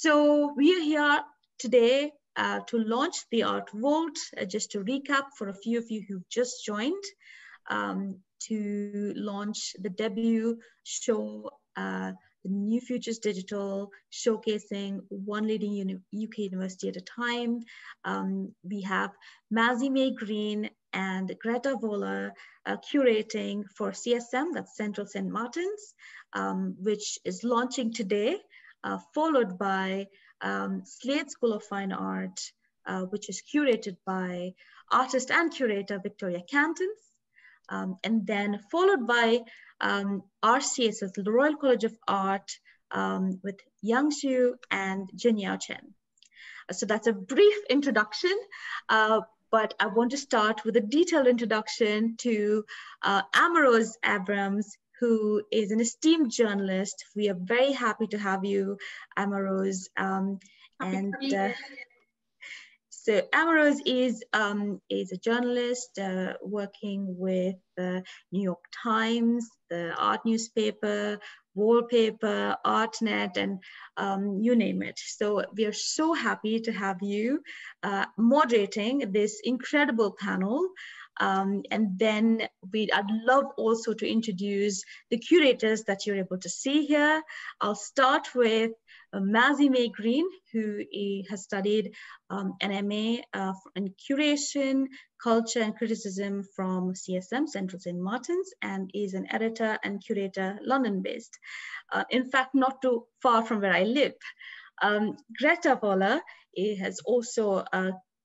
So we are here today to launch the Art Vault. Just to recap for a few of you who just joined, to launch the debut show, the New Futures Digital, showcasing one leading UK university at a time. We have Mazzy-Mae Greens and Greta Voeller curating for CSM, that's Central Saint Martins, which is launching today, followed by Slade School of Fine Art, which is curated by artist and curator Victoria Cantons, and then followed by RCSS, the Royal College of Art, with Yang Xu and Junyao Chen. So that's a brief introduction, but I want to start with a detailed introduction to Amah-Rose Abrams, who is an esteemed journalist. We are very happy to have you, Amah-Rose. So Amah-Rose is a journalist working with the New York Times, the Art newspaper, Wallpaper, ArtNet, and you name it. So we are so happy to have you moderating this incredible panel. And then I'd love also to introduce the curators that you're able to see here. I'll start with Mazzy-Mae Greens, who has studied an MA in Curation, Culture and Criticism from CSM, Central Saint Martins, and is an editor and curator, London-based. In fact, not too far from where I live. Greta Voeller has also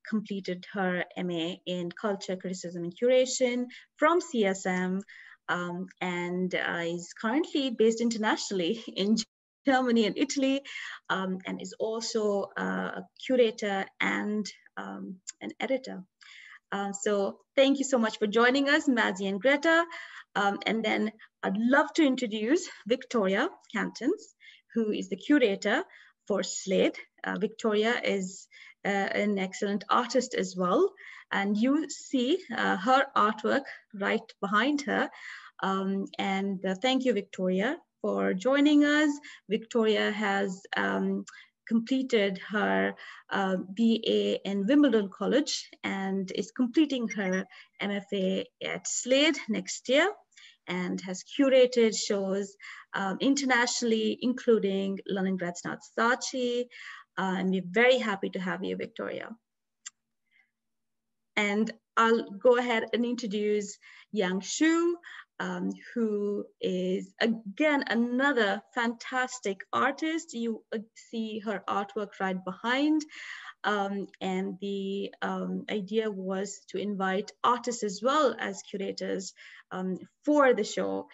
completed her MA in Culture, Criticism and Curation from CSM, and is currently based internationally in Germany and Italy, and is also a curator and an editor. So thank you so much for joining us, Mazzy and Greta. And then I'd love to introduce Victoria Cantons, who is the curator for Slade. Victoria is an excellent artist as well. And you see her artwork right behind her. Thank you, Victoria, for joining us. Victoria has completed her BA in Wimbledon College and is completing her MFA at Slade next year, and has curated shows internationally, including London Grad's Now Saatchi, and we're very happy to have you, Victoria. And I'll go ahead and introduce Yang Xu, who is again another fantastic artist. You see her artwork right behind, and the idea was to invite artists as well as curators for the show.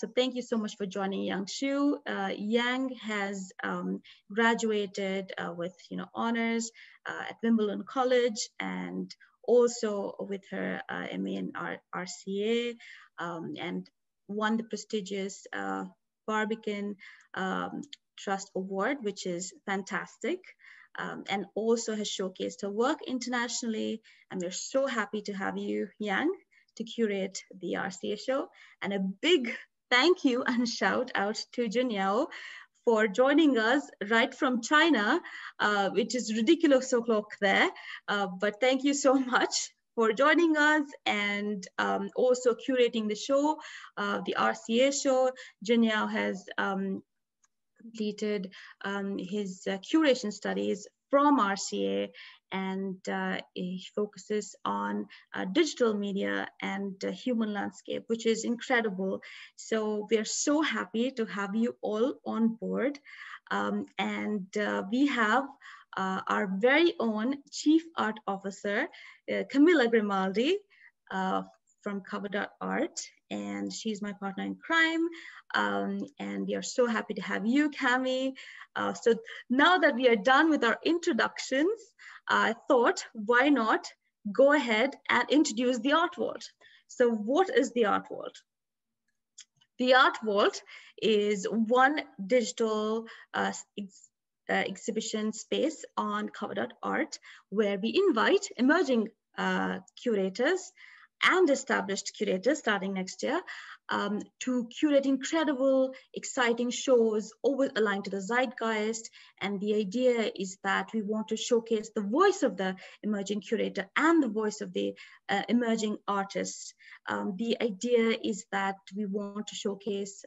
So thank you so much for joining, Yang Xu. Yang has graduated with honors at Wimbledon College, and also with her MA in RCA, and won the prestigious Barbican Trust Award, which is fantastic, and also has showcased her work internationally. And we're so happy to have you, Yang, to curate the RCA show. And a big thank you and shout out to Junyao for joining us right from China, which is ridiculous o'clock there. But thank you so much for joining us and also curating the show, the RCA show. Junyao has completed his curation studies from RCA, and he focuses on digital media and human landscape, which is incredible. So we are so happy to have you all on board. We have our very own Chief Art Officer, Camilla Grimaldi from Kovet.Art, and she's my partner in crime. And we are so happy to have you, Cami. So now that we are done with our introductions, I thought, why not go ahead and introduce the Art Vault. So what is the Art Vault? The Art Vault is one digital exhibition space on Kovet.Art, where we invite emerging curators and established curators starting next year to curate incredible, exciting shows, always aligned to the zeitgeist. And the idea is that we want to showcase the voice of the emerging curator and the voice of the emerging artists. The idea is that we want to showcase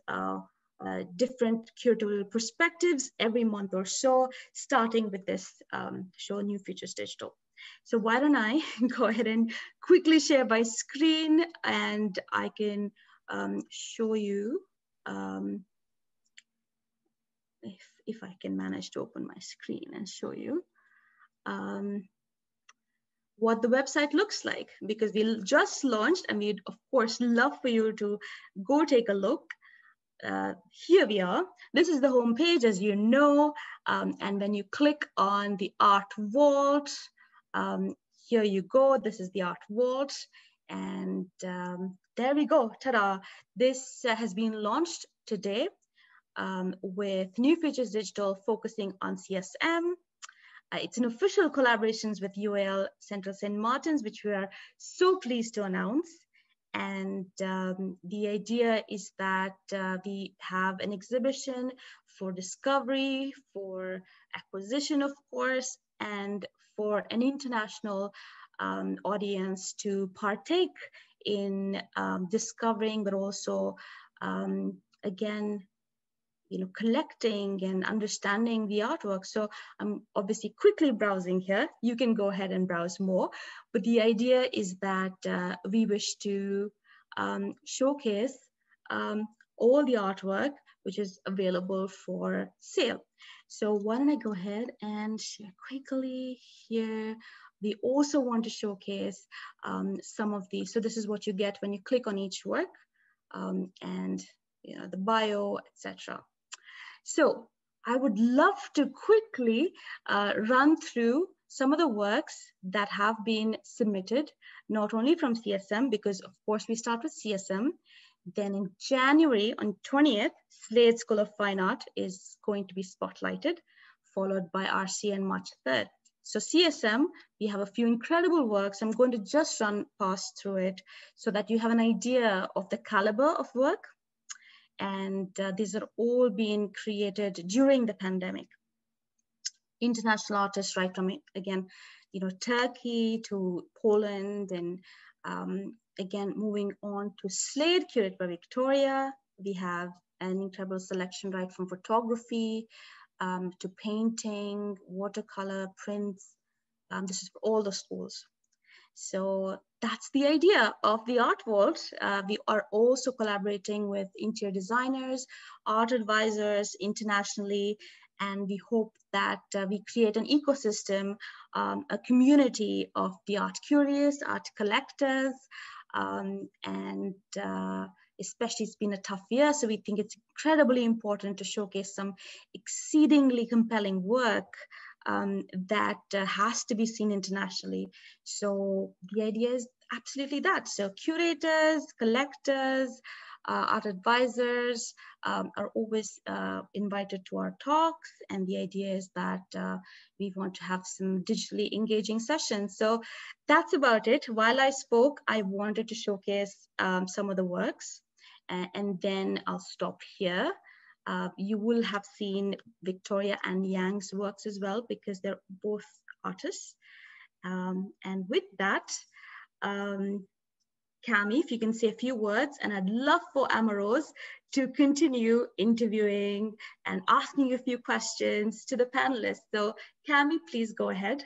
different curatorial perspectives every month or so, starting with this show, New Futures Digital. So why don't I go ahead and quickly share my screen, and I can show you if I can manage to open my screen and show you what the website looks like, because we just launched and we'd of course love for you to go take a look. Here we are. This is the home page, as you know, and when you click on the Art Vault, here you go. This is the Art Vault, and there we go. Ta-da! This has been launched today with New Futures Digital focusing on CSM. It's an official collaboration with UAL Central Saint Martins, which we are so pleased to announce. And the idea is that we have an exhibition for discovery, for acquisition, of course, and for an international audience to partake in discovering, but also, again, you know, collecting and understanding the artwork. So I'm obviously quickly browsing here. You can go ahead and browse more. But the idea is that we wish to showcase all the artwork which is available for sale. So why don't I go ahead and share quickly here. We also want to showcase some of these. So this is what you get when you click on each work and you know, the bio, etc. So I would love to quickly run through some of the works that have been submitted, not only from CSM, because of course we start with CSM. Then in January, on 20th, Slade School of Fine Art is going to be spotlighted, followed by RCN March 3rd. So CSM, we have a few incredible works. I'm going to just run past through it so that you have an idea of the caliber of work. And these are all being created during the pandemic. International artists, right from, again, you know, Turkey to Poland, and again, moving on to Slade, curated by Victoria. We have an incredible selection right from photography to painting, watercolor, prints. This is for all the schools. So that's the idea of the Art Vault. We are also collaborating with interior designers, art advisors internationally, and we hope that we create an ecosystem, a community of the art curious, art collectors, and especially it's been a tough year, so we think it's incredibly important to showcase some exceedingly compelling work that has to be seen internationally. So the idea is absolutely that. So curators, collectors, art advisors are always invited to our talks, and the idea is that we want to have some digitally engaging sessions. So that's about it. While I spoke, I wanted to showcase some of the works, and then I'll stop here. You will have seen Victoria and Yang's works as well, because they're both artists. And with that, Cami, if you can say a few words, and I'd love for Amah-Rose to continue interviewing and asking you a few questions to the panelists. So Cami, please go ahead.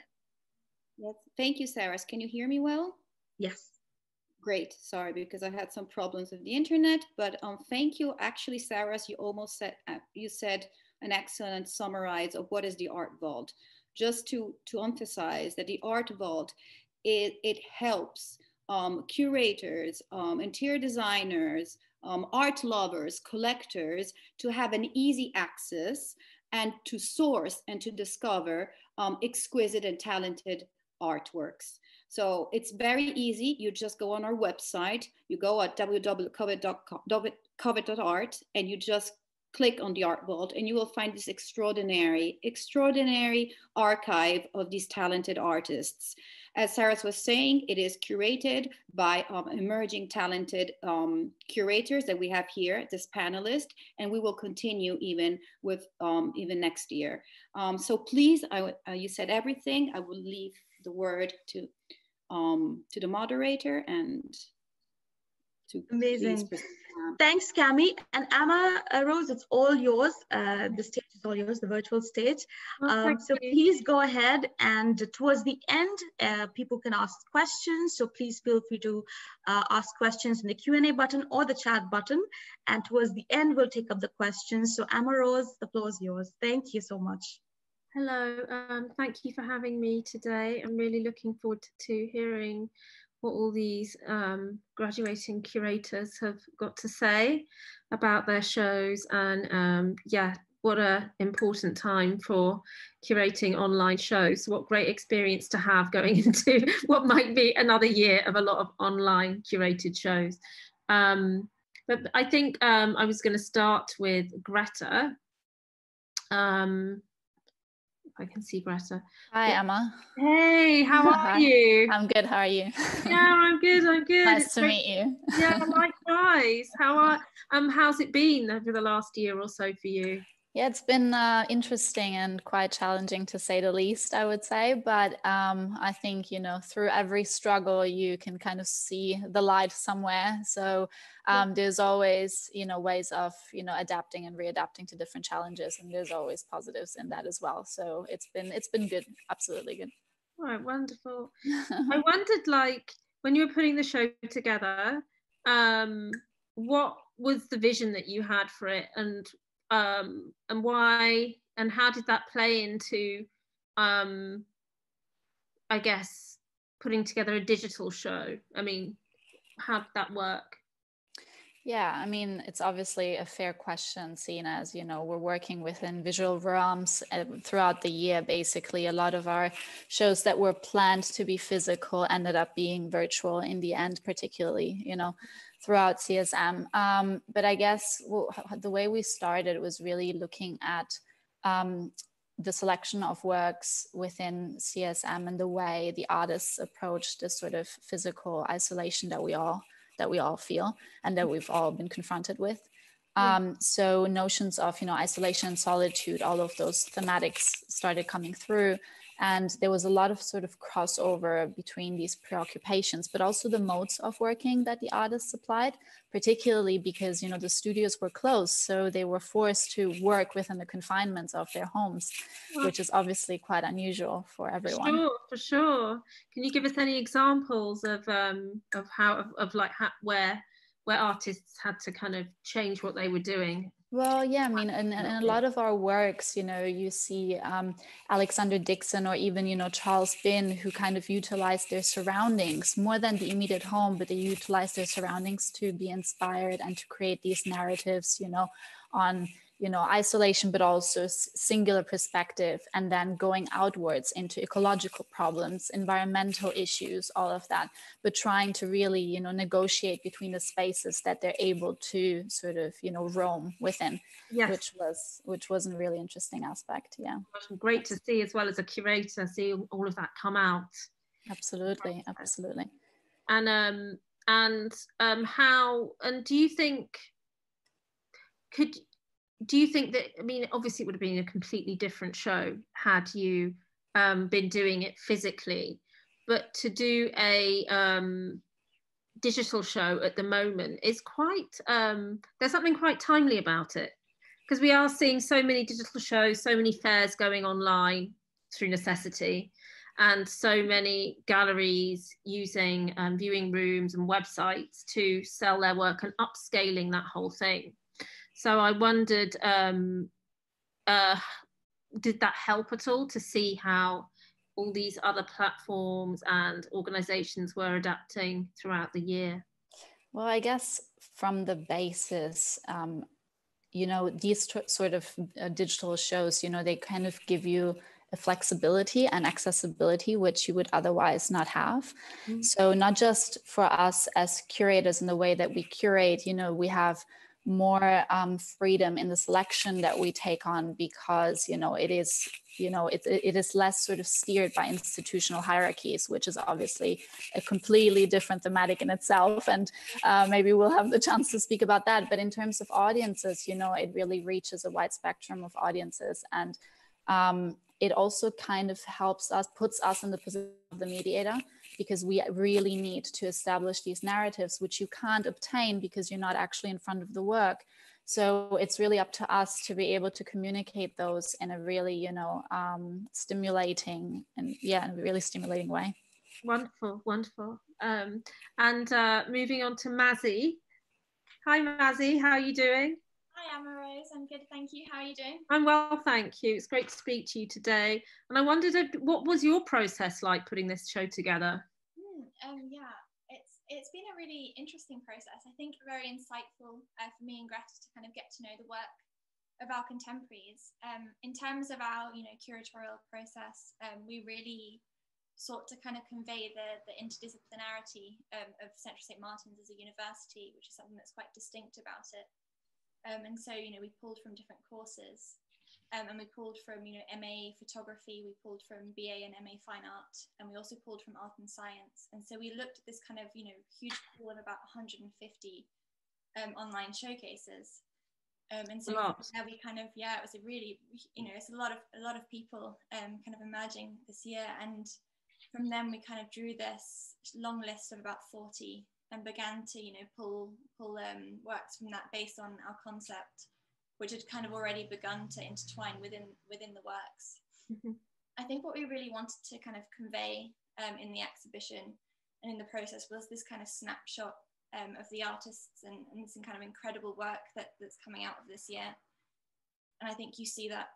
Yes, thank you, Saras. Can you hear me well? Yes. Great, sorry, because I had some problems with the internet, but thank you. Actually, Saras, you almost said, you said an excellent summarize of what is the Art Vault. Just to emphasize that the Art Vault, it helps curators, interior designers, art lovers, collectors to have an easy access and to source and to discover exquisite and talented artworks. So it's very easy. You just go on our website, you go at www.kovet.art, and you just click on the Art Vault and you will find this extraordinary archive of these talented artists. As Sarah was saying, it is curated by emerging talented curators that we have here, this panelist, and we will continue even with even next year. So please, you said everything. I will leave the word to the moderator and to amazing. Thanks, Cami. And Amah-Rose, it's all yours. The stage is all yours, the virtual stage. So please go ahead, and towards the end, people can ask questions. So please feel free to ask questions in the Q&A button or the chat button. And towards the end, we'll take up the questions. So Amah-Rose, the floor is yours. Thank you so much. Hello, thank you for having me today. I'm really looking forward to hearing what all these graduating curators have got to say about their shows, and yeah, what an important time for curating online shows. What great experience to have going into what might be another year of a lot of online curated shows. But I think I was going to start with Greta. I can see Greta. Hi, Emma. Hey, how are you? I'm good. How are you? Yeah, I'm good. I'm good. Nice to meet you. Yeah, likewise. How are? How's it been over the last year or so for you? Yeah, it's been interesting and quite challenging, to say the least, I would say. But I think, you know, through every struggle, you can kind of see the light somewhere. So there's always, you know, ways of, you know, adapting and readapting to different challenges. And there's always positives in that as well. So it's been good. Absolutely good. All right. Wonderful. I wondered, like, when you were putting the show together, what was the vision that you had for it? And why, and how did that play into, I guess, putting together a digital show? I mean, how did that work? Yeah, I mean, it's obviously a fair question, seeing as, you know, we're working within visual realms throughout the year. Basically, a lot of our shows that were planned to be physical ended up being virtual in the end, particularly, you know, throughout CSM. But I guess the way we started was really looking at the selection of works within CSM and the way the artists approached this sort of physical isolation that we all feel and that we've all been confronted with. So notions of, you know, isolation and solitude, all of those thematics started coming through. And there was a lot of sort of crossover between these preoccupations, but also the modes of working that the artists applied, particularly because, you know, the studios were closed. So they were forced to work within the confinements of their homes, which is obviously quite unusual for everyone. Sure, for sure. Can you give us any examples of how, of like how, where artists had to kind of change what they were doing? Well, yeah, I mean, in a lot of our works, you know, you see Alexander Dixon or even, you know, Charles Bin, who kind of utilized their surroundings more than the immediate home, but they utilized their surroundings to be inspired and to create these narratives, you know, on, you know, isolation, but also singular perspective, and then going outwards into ecological problems, environmental issues, all of that, but trying to really, you know, negotiate between the spaces that they're able to sort of, you know, roam within, yes. which was a really interesting aspect. Yeah. Great to see, as well as a curator, see all of that come out. Absolutely. Absolutely. And how, and do you think, do you think that, I mean, obviously it would have been a completely different show had you been doing it physically, but to do a digital show at the moment is quite, there's something quite timely about it, because we are seeing so many digital shows, so many fairs going online through necessity, and so many galleries using viewing rooms and websites to sell their work and upscaling that whole thing. So I wondered, did that help at all to see how all these other platforms and organizations were adapting throughout the year? Well, I guess from the basis, you know, these sort of digital shows, you know, they kind of give you a flexibility and accessibility which you would otherwise not have. So not just for us as curators in the way that we curate, you know, we have more freedom in the selection that we take on, because it is less sort of steered by institutional hierarchies, which is obviously a completely different thematic in itself, and maybe we'll have the chance to speak about that. But in terms of audiences, it really reaches a wide spectrum of audiences, and it also kind of helps us, puts us in the position of the mediator, because we really need to establish these narratives, which you can't obtain because you're not actually in front of the work. So it's really up to us to be able to communicate those in a really, stimulating and really stimulating way. Wonderful, wonderful. Moving on to Mazzy. Hi, Mazzy, how are you doing? Hi, Amah-Rose. I'm good, thank you. How are you doing? I'm well, thank you. It's great to speak to you today. And I wondered, what was your process like putting this show together? Yeah, it's been a really interesting process. I think very insightful for me and Greta to kind of get to know the work of our contemporaries. In terms of our, curatorial process, we really sought to kind of convey the interdisciplinarity of Central Saint Martins as a university, which is something that's quite distinct about it. And so, we pulled from different courses, and we pulled from, MA photography, we pulled from BA and MA fine art, and we also pulled from art and science. And so we looked at this kind of, huge pool of about 150 online showcases. And so there we kind of, it was a really, it's a lot of people kind of emerging this year. And from them, we kind of drew this long list of about 40 and began to, pull works from that based on our concept, which had kind of already begun to intertwine within the works. Mm-hmm. I think what we really wanted to kind of convey in the exhibition and in the process was this kind of snapshot of the artists and some kind of incredible work that's coming out of this year. And I think you see that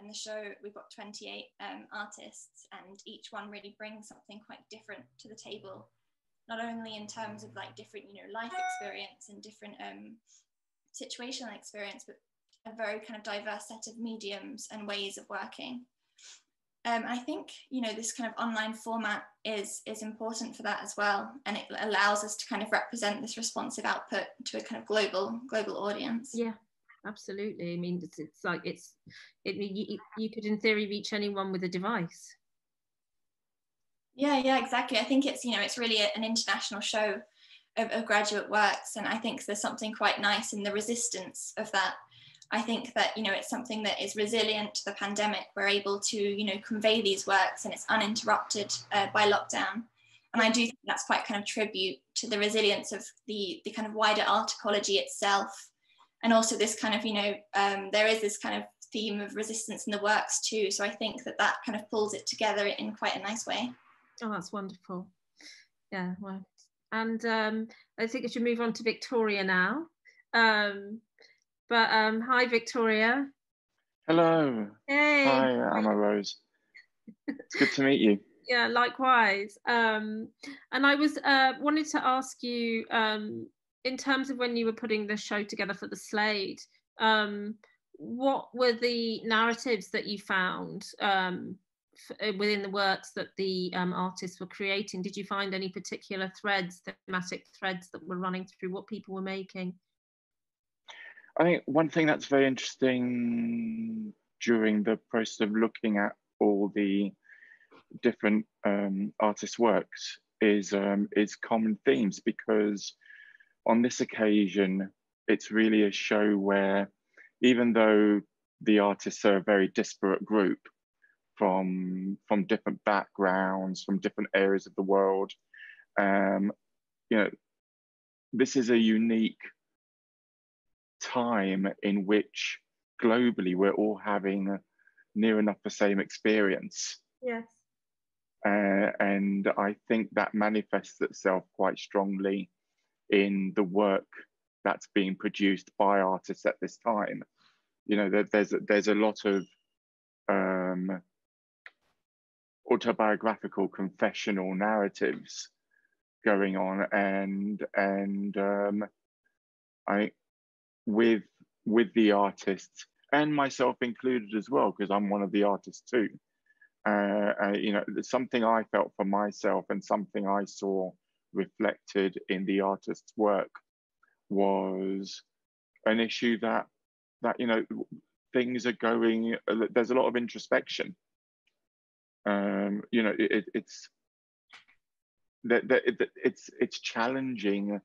in the show. We've got 28 artists, and each one really brings something quite different to the table. Not only in terms of like different, life experience and different situational experience, but a very kind of diverse set of mediums and ways of working. I think, this kind of online format is important for that as well. And it allows us to kind of represent this responsive output to a kind of global audience. Yeah, absolutely. I mean, you could in theory reach anyone with a device. Yeah, exactly. I think it's, it's really an international show of graduate works. And I think there's something quite nice in the resistance of that. I think that, it's something that is resilient to the pandemic. We're able to, convey these works, and it's uninterrupted by lockdown. And I do think that's quite kind of tribute to the resilience of the kind of wider art ecology itself. And also this kind of, there is this kind of theme of resistance in the works too. So I think that kind of pulls it together in quite a nice way. Oh, that's wonderful. Yeah, well, and I think I should move on to Victoria now. Hi, Victoria. Hello. Hey. Hi, Amah-Rose. It's good to meet you. Yeah, likewise. And I was wanted to ask you, in terms of when you were putting the show together for the Slade, what were the narratives that you found within the works that the artists were creating? Did you find any particular thematic threads that were running through what people were making? I think one thing that's very interesting during the process of looking at all the different artists' works is common themes, because on this occasion it's really a show where, even though the artists are a very disparate group from different backgrounds, from different areas of the world, this is a unique time in which globally we're all having near enough the same experience. Yes. And I think that manifests itself quite strongly in the work that's being produced by artists at this time. There's a lot of autobiographical, confessional narratives going on, and I, with the artists and myself included as well, because I'm one of the artists too. Something I felt for myself and something I saw reflected in the artist's work was an issue that, you know, things are going, there's a lot of introspection. You know, it's challenging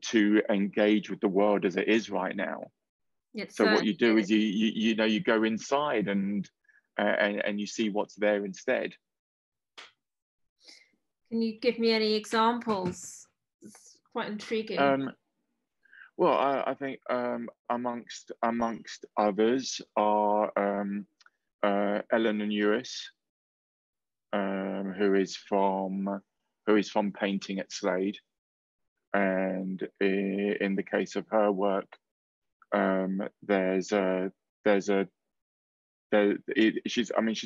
to engage with the world as it is right now. Yes, so what you do is you know, you go inside and you see what's there instead. Can you give me any examples? It's quite intriguing. Well, I think amongst others are Eleanor Neuris, who is from painting at Slade, and in the case of her work, she's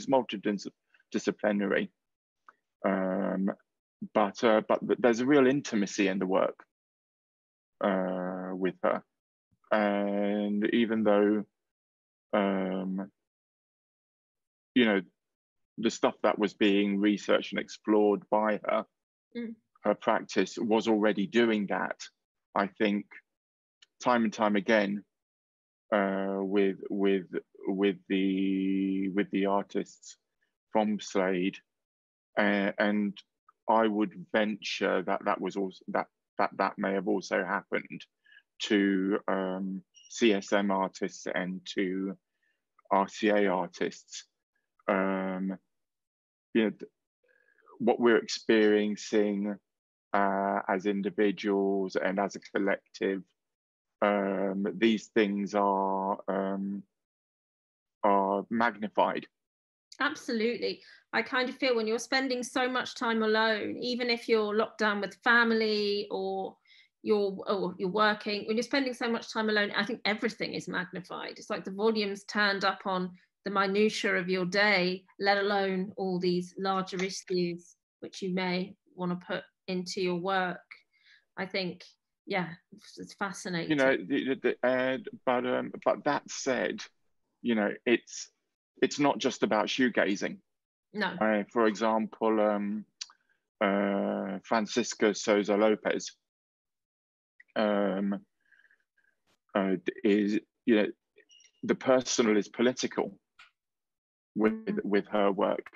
multidisciplinary, but there's a real intimacy in the work with her, and even though you know, the stuff that was being researched and explored by her, her practice was already doing that. I think time and time again, with the artists from Slade, and I would venture that that may have also happened to CSM artists and to RCA artists. You know, what we're experiencing as individuals and as a collective, these things are magnified. Absolutely. I kind of feel when you're spending so much time alone, even if you're locked down with family or you're working, when you're spending so much time alone, I think everything is magnified. It's like the volume's turned up on the minutiae of your day, let alone all these larger issues which you may want to put into your work. I think, yeah, it's fascinating. You know, but that said, you know, it's not just about shoegazing. No. For example, Francisco Sosa Lopez is, you know, the personal is political with her work.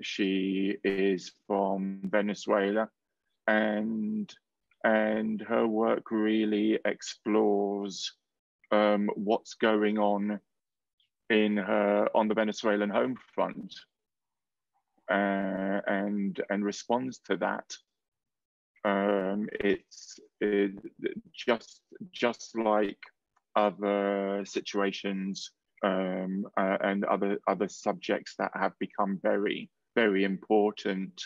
She is from Venezuela, and her work really explores what's going on in her on the Venezuelan home front, and responds to that. It's just like other situations and other subjects that have become very, very important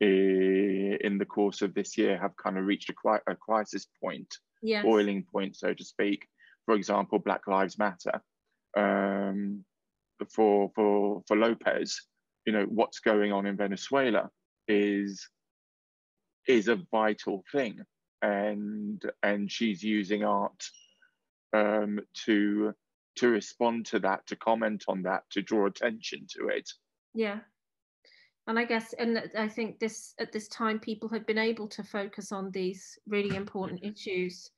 in the course of this year have kind of reached a crisis point, yes, boiling point, so to speak. For example, Black Lives Matter. For Lopez, you know, what's going on in Venezuela is a vital thing, and she's using art to respond to that, to comment on that, to draw attention to it. Yeah, and I guess, and I think this at this time people have been able to focus on these really important issues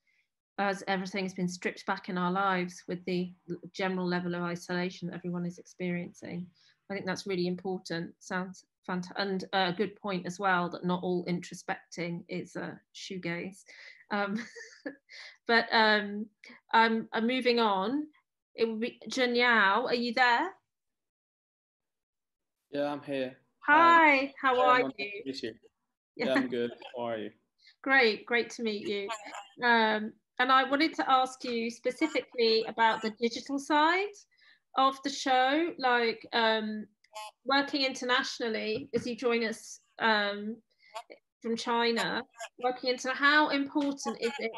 as everything has been stripped back in our lives with the general level of isolation that everyone is experiencing. I think that's really important. Sounds fantastic, and a good point as well that not all introspecting is a shoegaze. But I'm moving on. It would be Junyao, are you there? Yeah, I'm here. Hi, how are you? Yeah, I'm good. How are you? Great, great to meet you. And I wanted to ask you specifically about the digital side of the show, like working internationally as you join us from China, working into how important is it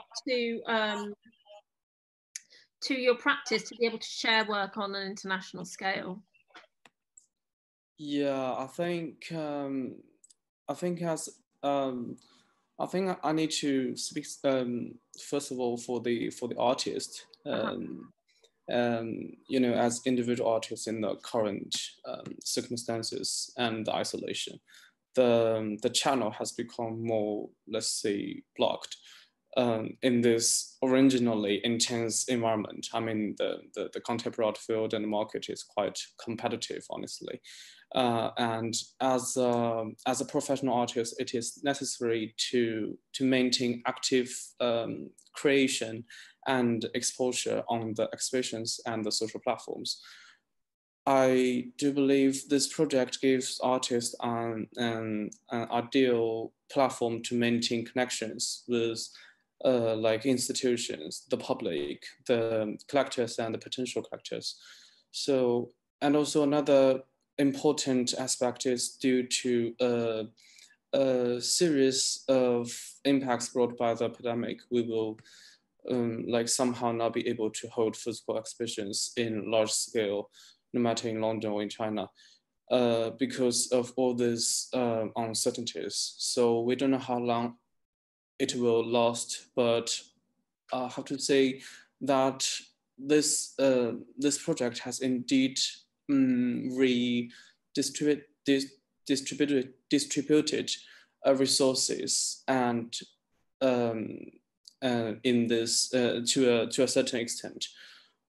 to your practice to be able to share work on an international scale? Yeah, I think I need to speak first of all for the artist, you know, as individual artists in the current circumstances and the isolation. The channel has become more, let's say, blocked in this originally intense environment. I mean, the contemporary art field and the market is quite competitive, honestly. And as a professional artist, it is necessary to maintain active creation and exposure on the exhibitions and the social platforms. I do believe this project gives artists an ideal platform to maintain connections with like institutions, the public, the collectors and the potential collectors. So, and also another important aspect is due to a series of impacts brought by the pandemic, we will like somehow not be able to hold physical exhibitions in large scale, no matter in London or in China, because of all these uncertainties. So we don't know how long it will last, but I have to say that this project has indeed redistributed resources and in this to a certain extent.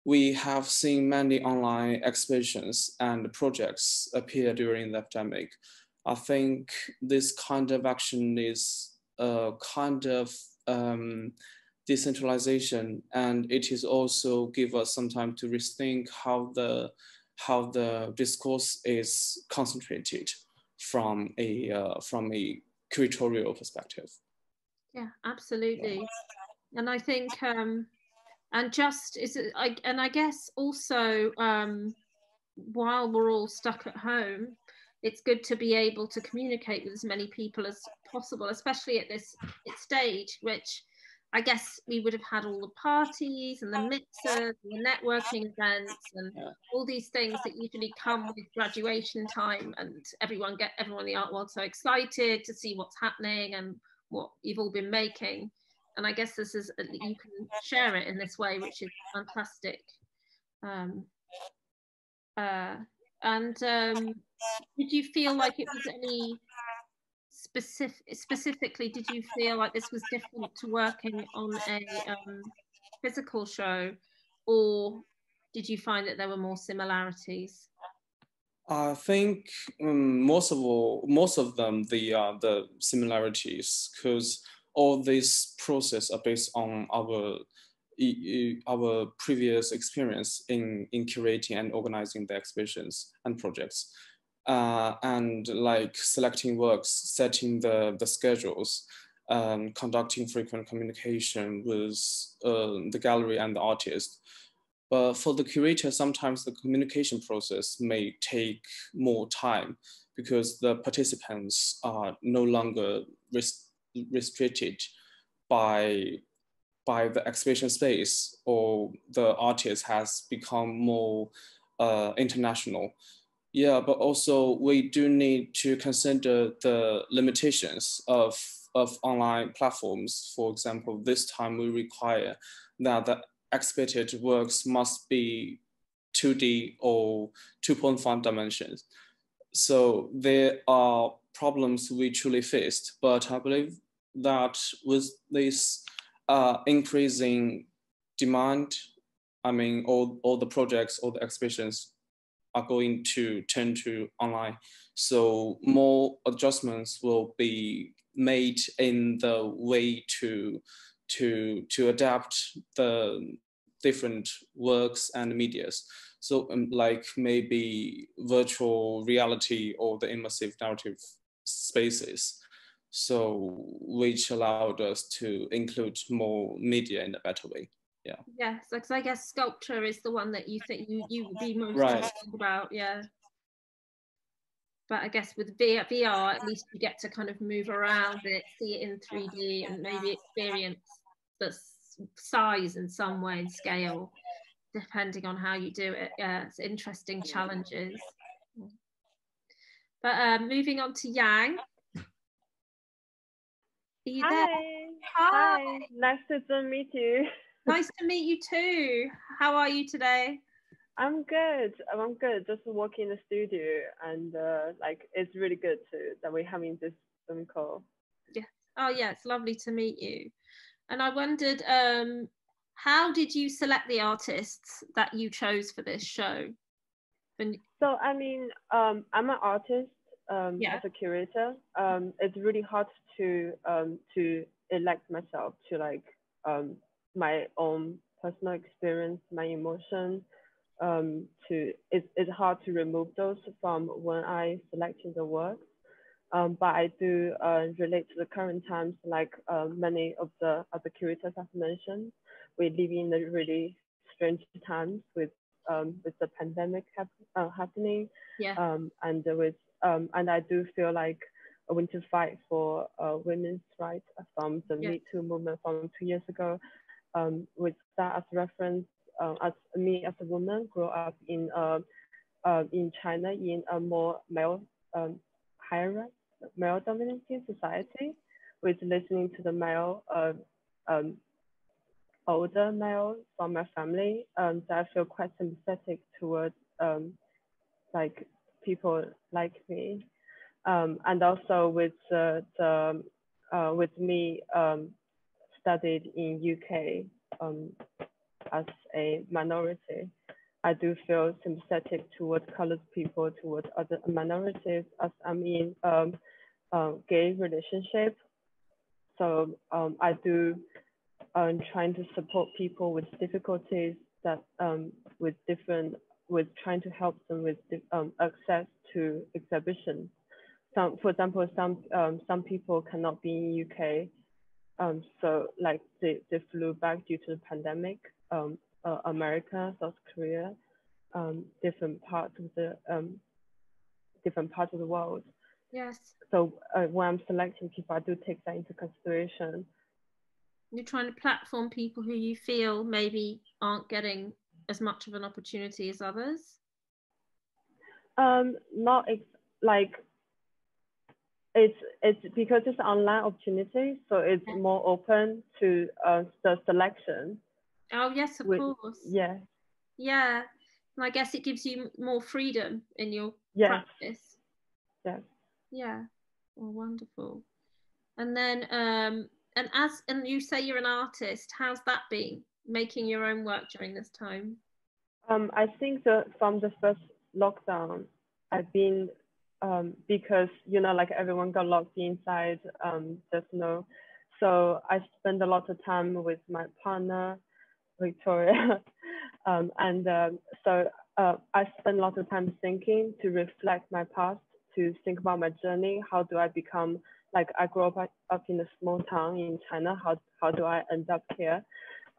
We have seen many online exhibitions and projects appear during the pandemic. I think this kind of action is a kind of decentralization, and it is also give us some time to rethink how the discourse is concentrated from a curatorial perspective. Yeah, absolutely, and I think. And just is it, and I guess also while we're all stuck at home, it's good to be able to communicate with as many people as possible, especially at this stage, which I guess we would have had all the parties and the mixers and the networking events and all these things that usually come with graduation time, and everyone in the art world so excited to see what's happening and what you've all been making. And I guess this is, you can share it in this way, which is fantastic. Did you feel like it was any specifically, did you feel like this was different to working on a physical show, or did you find that there were more similarities? I think most of them, the similarities, because all these processes are based on our previous experience in curating and organizing the exhibitions and projects, and like selecting works, setting the schedules, conducting frequent communication with the gallery and the artist. But for the curator, sometimes the communication process may take more time because the participants are no longer restricted by the exhibition space, or the artist has become more international. Yeah, but also we do need to consider the limitations of online platforms. For example, this time we require that the exhibited works must be 2D or 2.5 dimensions. So there are problems we truly faced, but I believe that with this increasing demand, I mean, all the projects, all the exhibitions are going to turn to online. So more adjustments will be made in the way to adapt the different works and medias. So like maybe virtual reality or the immersive narrative spaces, so which allowed us to include more media in a better way. Yeah. Yes, because I guess sculpture is the one that you think you would be most concerned about. Yeah. But I guess with VR, at least you get to kind of move around it, see it in 3D, and maybe experience the size in some way and scale, depending on how you do it. Yeah, it's interesting challenges. But moving on to Yang. Are you there? Hi. Nice to meet you. Nice to meet you too. How are you today? I'm good. I'm good. Just walking in the studio, and like it's really good too that we're having this Zoom call. Yeah. Oh yeah, it's lovely to meet you. And I wondered, how did you select the artists that you chose for this show? So, I mean, I'm an artist as a curator. It's really hard to elect myself to my own personal experience, my emotion. It's hard to remove those from when I selected the work. But I do relate to the current times, many of the other curators I've mentioned. We live in a really strange times with the pandemic happening, and I do feel like I want to fight for women's rights from the Me Too movement from 2 years ago. With that as reference, as me as a woman grew up in China in a more male male-dominated society, with listening to the male older male from my family, so I feel quite sympathetic towards people like me, and also with me studied in UK as a minority. I do feel sympathetic towards colored people, towards other minorities, as I'm in gay relationship. So I do. Trying to support people with difficulties that trying to help them with access to exhibitions. For example, some people cannot be in UK, so they flew back due to the pandemic. America, South Korea, different parts of the world. Yes. So when I'm selecting people, I do take that into consideration. You're trying to platform people who you feel maybe aren't getting as much of an opportunity as others? It's because it's an online opportunity, so it's more open to the selection. Oh yes, of course. Yeah. Yeah, and I guess it gives you more freedom in your practice. Yeah. Yeah. Well, wonderful. And then. And you say you're an artist. How's that been, making your own work during this time? I think that from the first lockdown, I've been because everyone got locked inside. So I spend a lot of time with my partner, Victoria, so I spend a lot of time thinking, to reflect my past, to think about my journey. How do I become? I grew up in a small town in China. How do I end up here?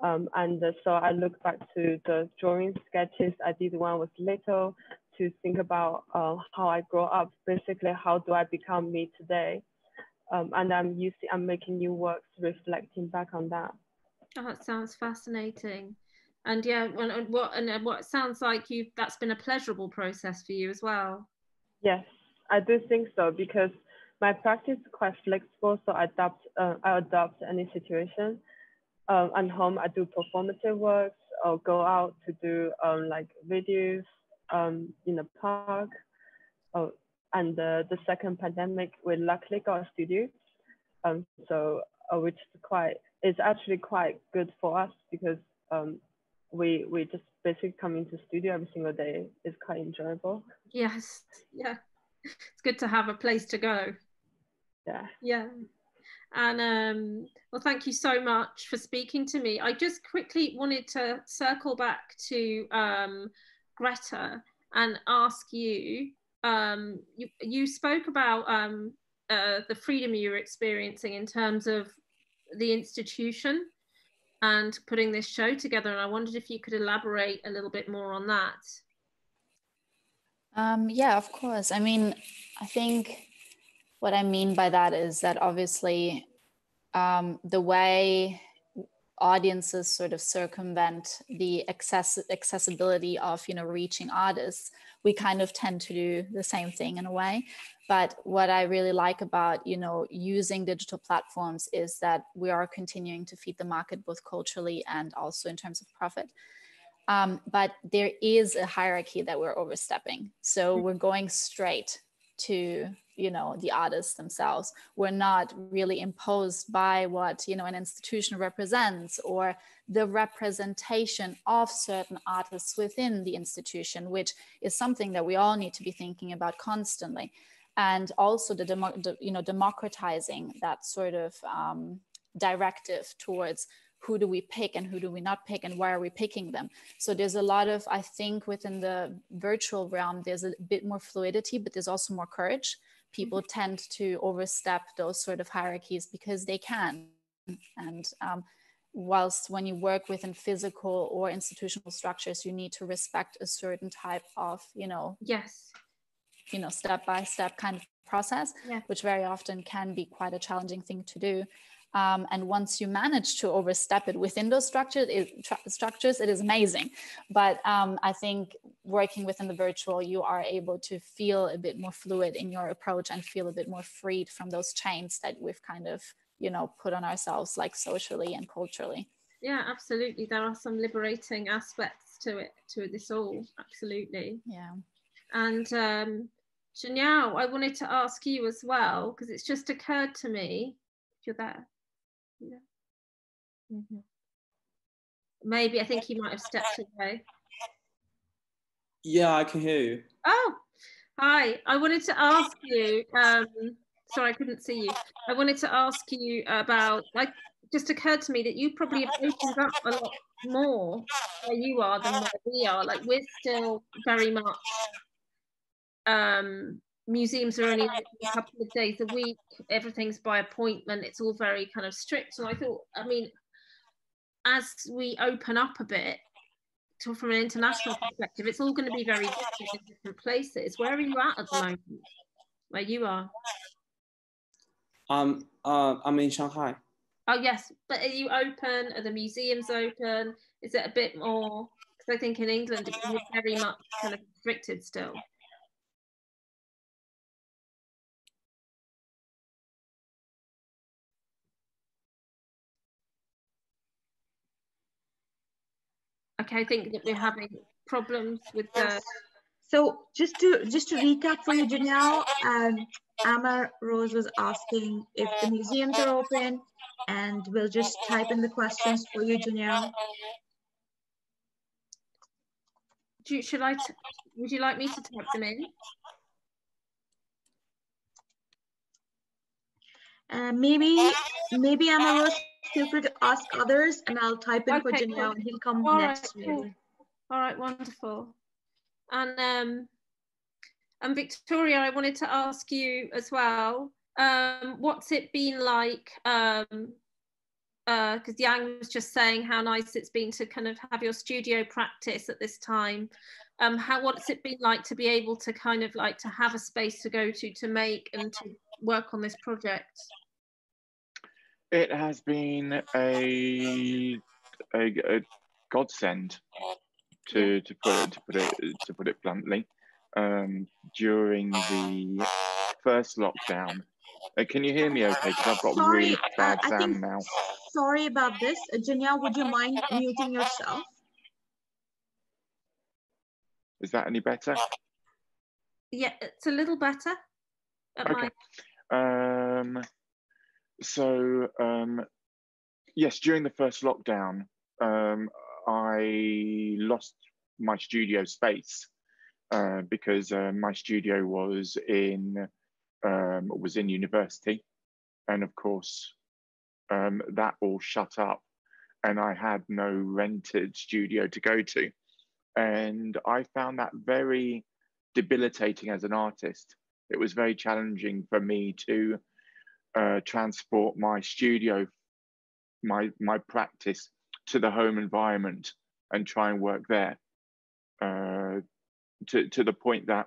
So I look back to the drawing sketches I did when I was little to think about how I grew up. Basically, how do I become me today? And I'm making new works reflecting back on that. Oh, that sounds fascinating. And yeah, what it sounds like that's been a pleasurable process for you as well. Yes, I do think so, because my practice is quite flexible, so I adapt any situation. At home, I do performative works, or go out to do videos in the park. The second pandemic, we luckily got a studio, which is actually quite good for us, because we just basically come into studio every single day. It's quite enjoyable. Yes. Yeah. It's good to have a place to go. Yeah And well, thank you so much for speaking to me. I just quickly wanted to circle back to Greta and ask you, you spoke about the freedom you were experiencing in terms of the institution and putting this show together, and I wondered if you could elaborate a little bit more on that. Yeah, of course. I mean, I think what I mean by that is that obviously the way audiences sort of circumvent the accessibility of, reaching artists, we kind of tend to do the same thing in a way. But what I really like about, using digital platforms is that we are continuing to feed the market both culturally and also in terms of profit. But there is a hierarchy that we're overstepping. So we're going straight to, you know, the artists themselves. We're not really imposed by what, you know, an institution represents or the representation of certain artists within the institution, which is something that we all need to be thinking about constantly. And also the, democratizing that sort of directive towards who do we pick and who do we not pick and why are we picking them? So there's a lot of, I think within the virtual realm, there's a bit more fluidity, but there's also more courage. People tend to overstep those sort of hierarchies because they can. And whilst when you work within physical or institutional structures, you need to respect a certain type of, you know, step-by-step kind of process, which very often can be quite a challenging thing to do. And once you manage to overstep it within those structures, it is amazing. But I think working within the virtual, you are able to feel a bit more fluid in your approach and feel a bit more freed from those chains that we've kind of, you know, put on ourselves, like socially and culturally. Yeah, absolutely. There are some liberating aspects to it, to this all. Absolutely. Yeah. And Junyao, I wanted to ask you as well, because it's just occurred to me, if you're there. Yeah. Mm-hmm. Maybe I think he might have stepped away. Yeah, I can hear you. Oh, hi. I wanted to ask you, sorry, I couldn't see you. I wanted to ask you about, like, just occurred to me that you probably have opened up a lot more where you are than where we are. Like, we're still very much museums are only a couple of days a week, everything's by appointment, it's all very kind of strict. So I thought, I mean, as we open up a bit to, from an international perspective, it's all going to be very different in different places. Where are you at the moment, where you are? I'm in Shanghai. Oh yes, but are you open? Are the museums open? Is it a bit more, because I think in England it's very much kind of restricted still. Okay, I think that we're having problems with the... So just to recap for you, Junyao, Amah-Rose was asking if the museums are open, and we'll just type in the questions for you, Junyao. Would you like me to type them in? Maybe Amah-Rose, feel free to ask others, and I'll type in for Junyao, and he'll come next week. Cool. All right, wonderful. And Victoria, I wanted to ask you as well, what's it been like, because Yang was just saying how nice it's been to kind of have your studio practice at this time. What's it been like to be able to kind of like to have a space to go to make and to work on this project? It has been a godsend, to put it bluntly. During the first lockdown, can you hear me okay? Because I've got really bad sound now. Sorry about this, Junyao. Would you mind muting yourself? Is that any better? Yeah, it's a little better. Okay. Yes, during the first lockdown, I lost my studio space because my studio was in university, and of course that all shut up, and I had no rented studio to go to, and I found that very debilitating as an artist. It was very challenging for me to transport my studio, my practice, to the home environment and try and work there, to the point that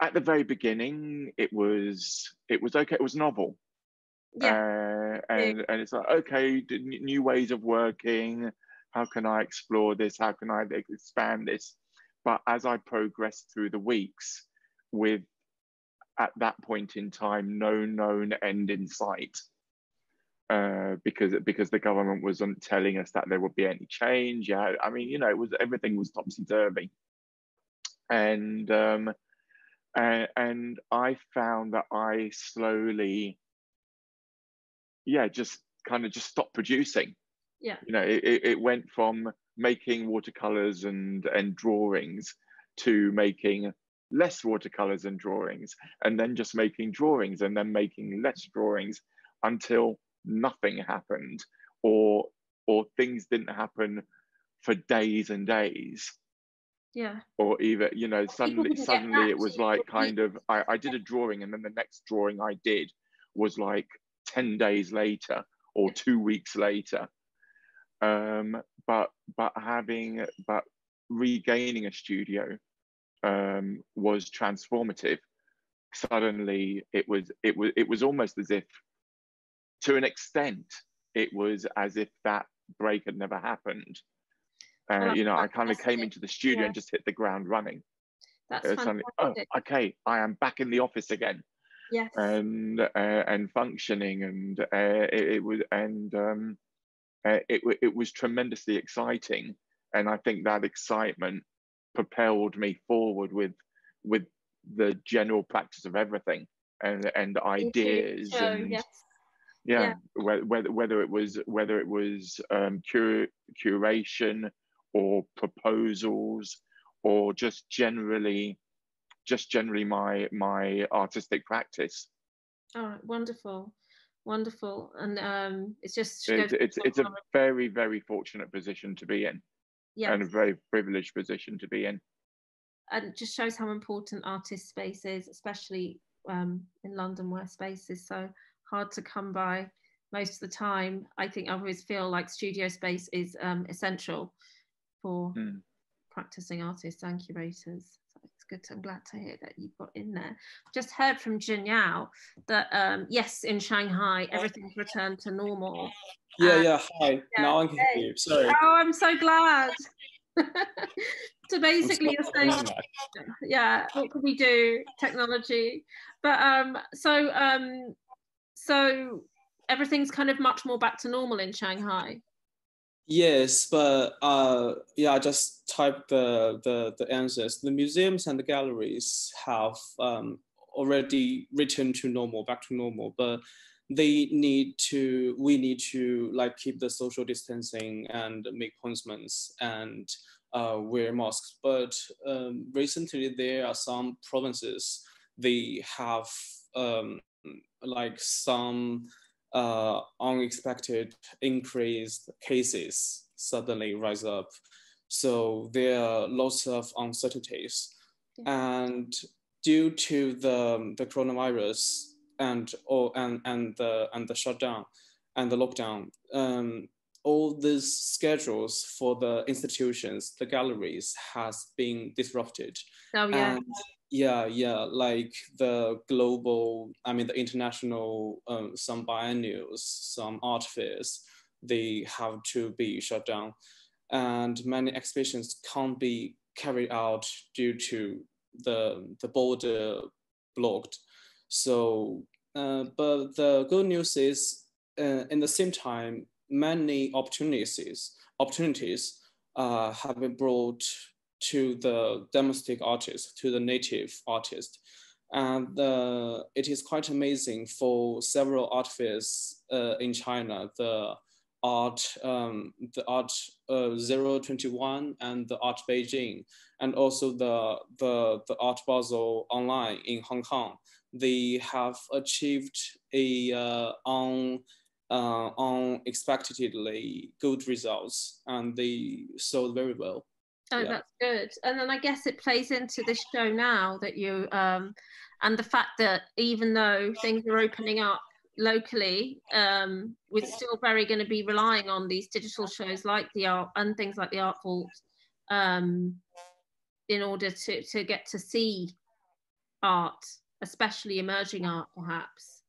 at the very beginning it was okay, it was novel, and it's like, okay, new ways of working, how can I explore this, how can I expand this? But as I progressed through the weeks, with at that point in time no known end in sight, because the government wasn't telling us that there would be any change. Yeah, I mean, you know, it was, everything was topsy-turvy, and And I found that I slowly, just kind of stopped producing. Yeah. You know, it went from making watercolors and drawings to making less watercolors and drawings, and then just making drawings and then making less drawings until nothing happened, or things didn't happen for days and days. Yeah. Or even, you know, suddenly it was like kind of, I did a drawing, and then the next drawing I did was like 10 days later or 2 weeks later. But regaining a studio was transformative. Suddenly it was almost as if, to an extent, it was as if that break had never happened. You know, I kind of came into the studio and just hit the ground running. That's fantastic. Suddenly, oh, okay, I am back in the office again. Yes. And functioning, and it was tremendously exciting, and I think that excitement propelled me forward with the general practice of everything and ideas. Show, and yes. Whether it was curation or proposals, or just generally my artistic practice. Oh, wonderful, wonderful, and it's just it's a very, very fortunate position to be in, and a very privileged position to be in. And it just shows how important artist space is, especially in London, where space is so hard to come by most of the time. I think I always feel like studio space is essential for practicing artists and curators. So it's good. I'm glad to hear that you've got in there. Just heard from Junyao that yes, in Shanghai everything's returned to normal. Hi. Yeah, now I can hear you. Sorry. Oh, I'm so glad. So basically you're saying, what can we do? Technology. But so everything's kind of much more back to normal in Shanghai. Yes, but I just typed the answers. The museums and the galleries have already returned to normal, back to normal, but we need to like keep the social distancing and make appointments and wear masks. But recently there are some provinces, they have like some unexpected increased cases suddenly rise up. So there are lots of uncertainties. And due to the coronavirus and the shutdown and the lockdown, all these schedules for the institutions, the galleries, has been disrupted. Oh, yeah. And like the global, the international, some biennials, some art fairs, they have to be shut down. And many exhibitions can't be carried out due to the border blocked. So, but the good news is, in the same time, many opportunities have been brought to the domestic artists, to the native artists. And it is quite amazing for several art fairs in China, the Art 021 and the Art Beijing, and also the Art Basel online in Hong Kong. They have achieved a unexpectedly good results, and they sold very well. Oh, yeah. That's good. And then I guess it plays into this show now that you, and the fact that even though things are opening up locally, we're still very going to be relying on these digital shows like the art and things like the Art Vault, in order to get to see art, especially emerging art, perhaps.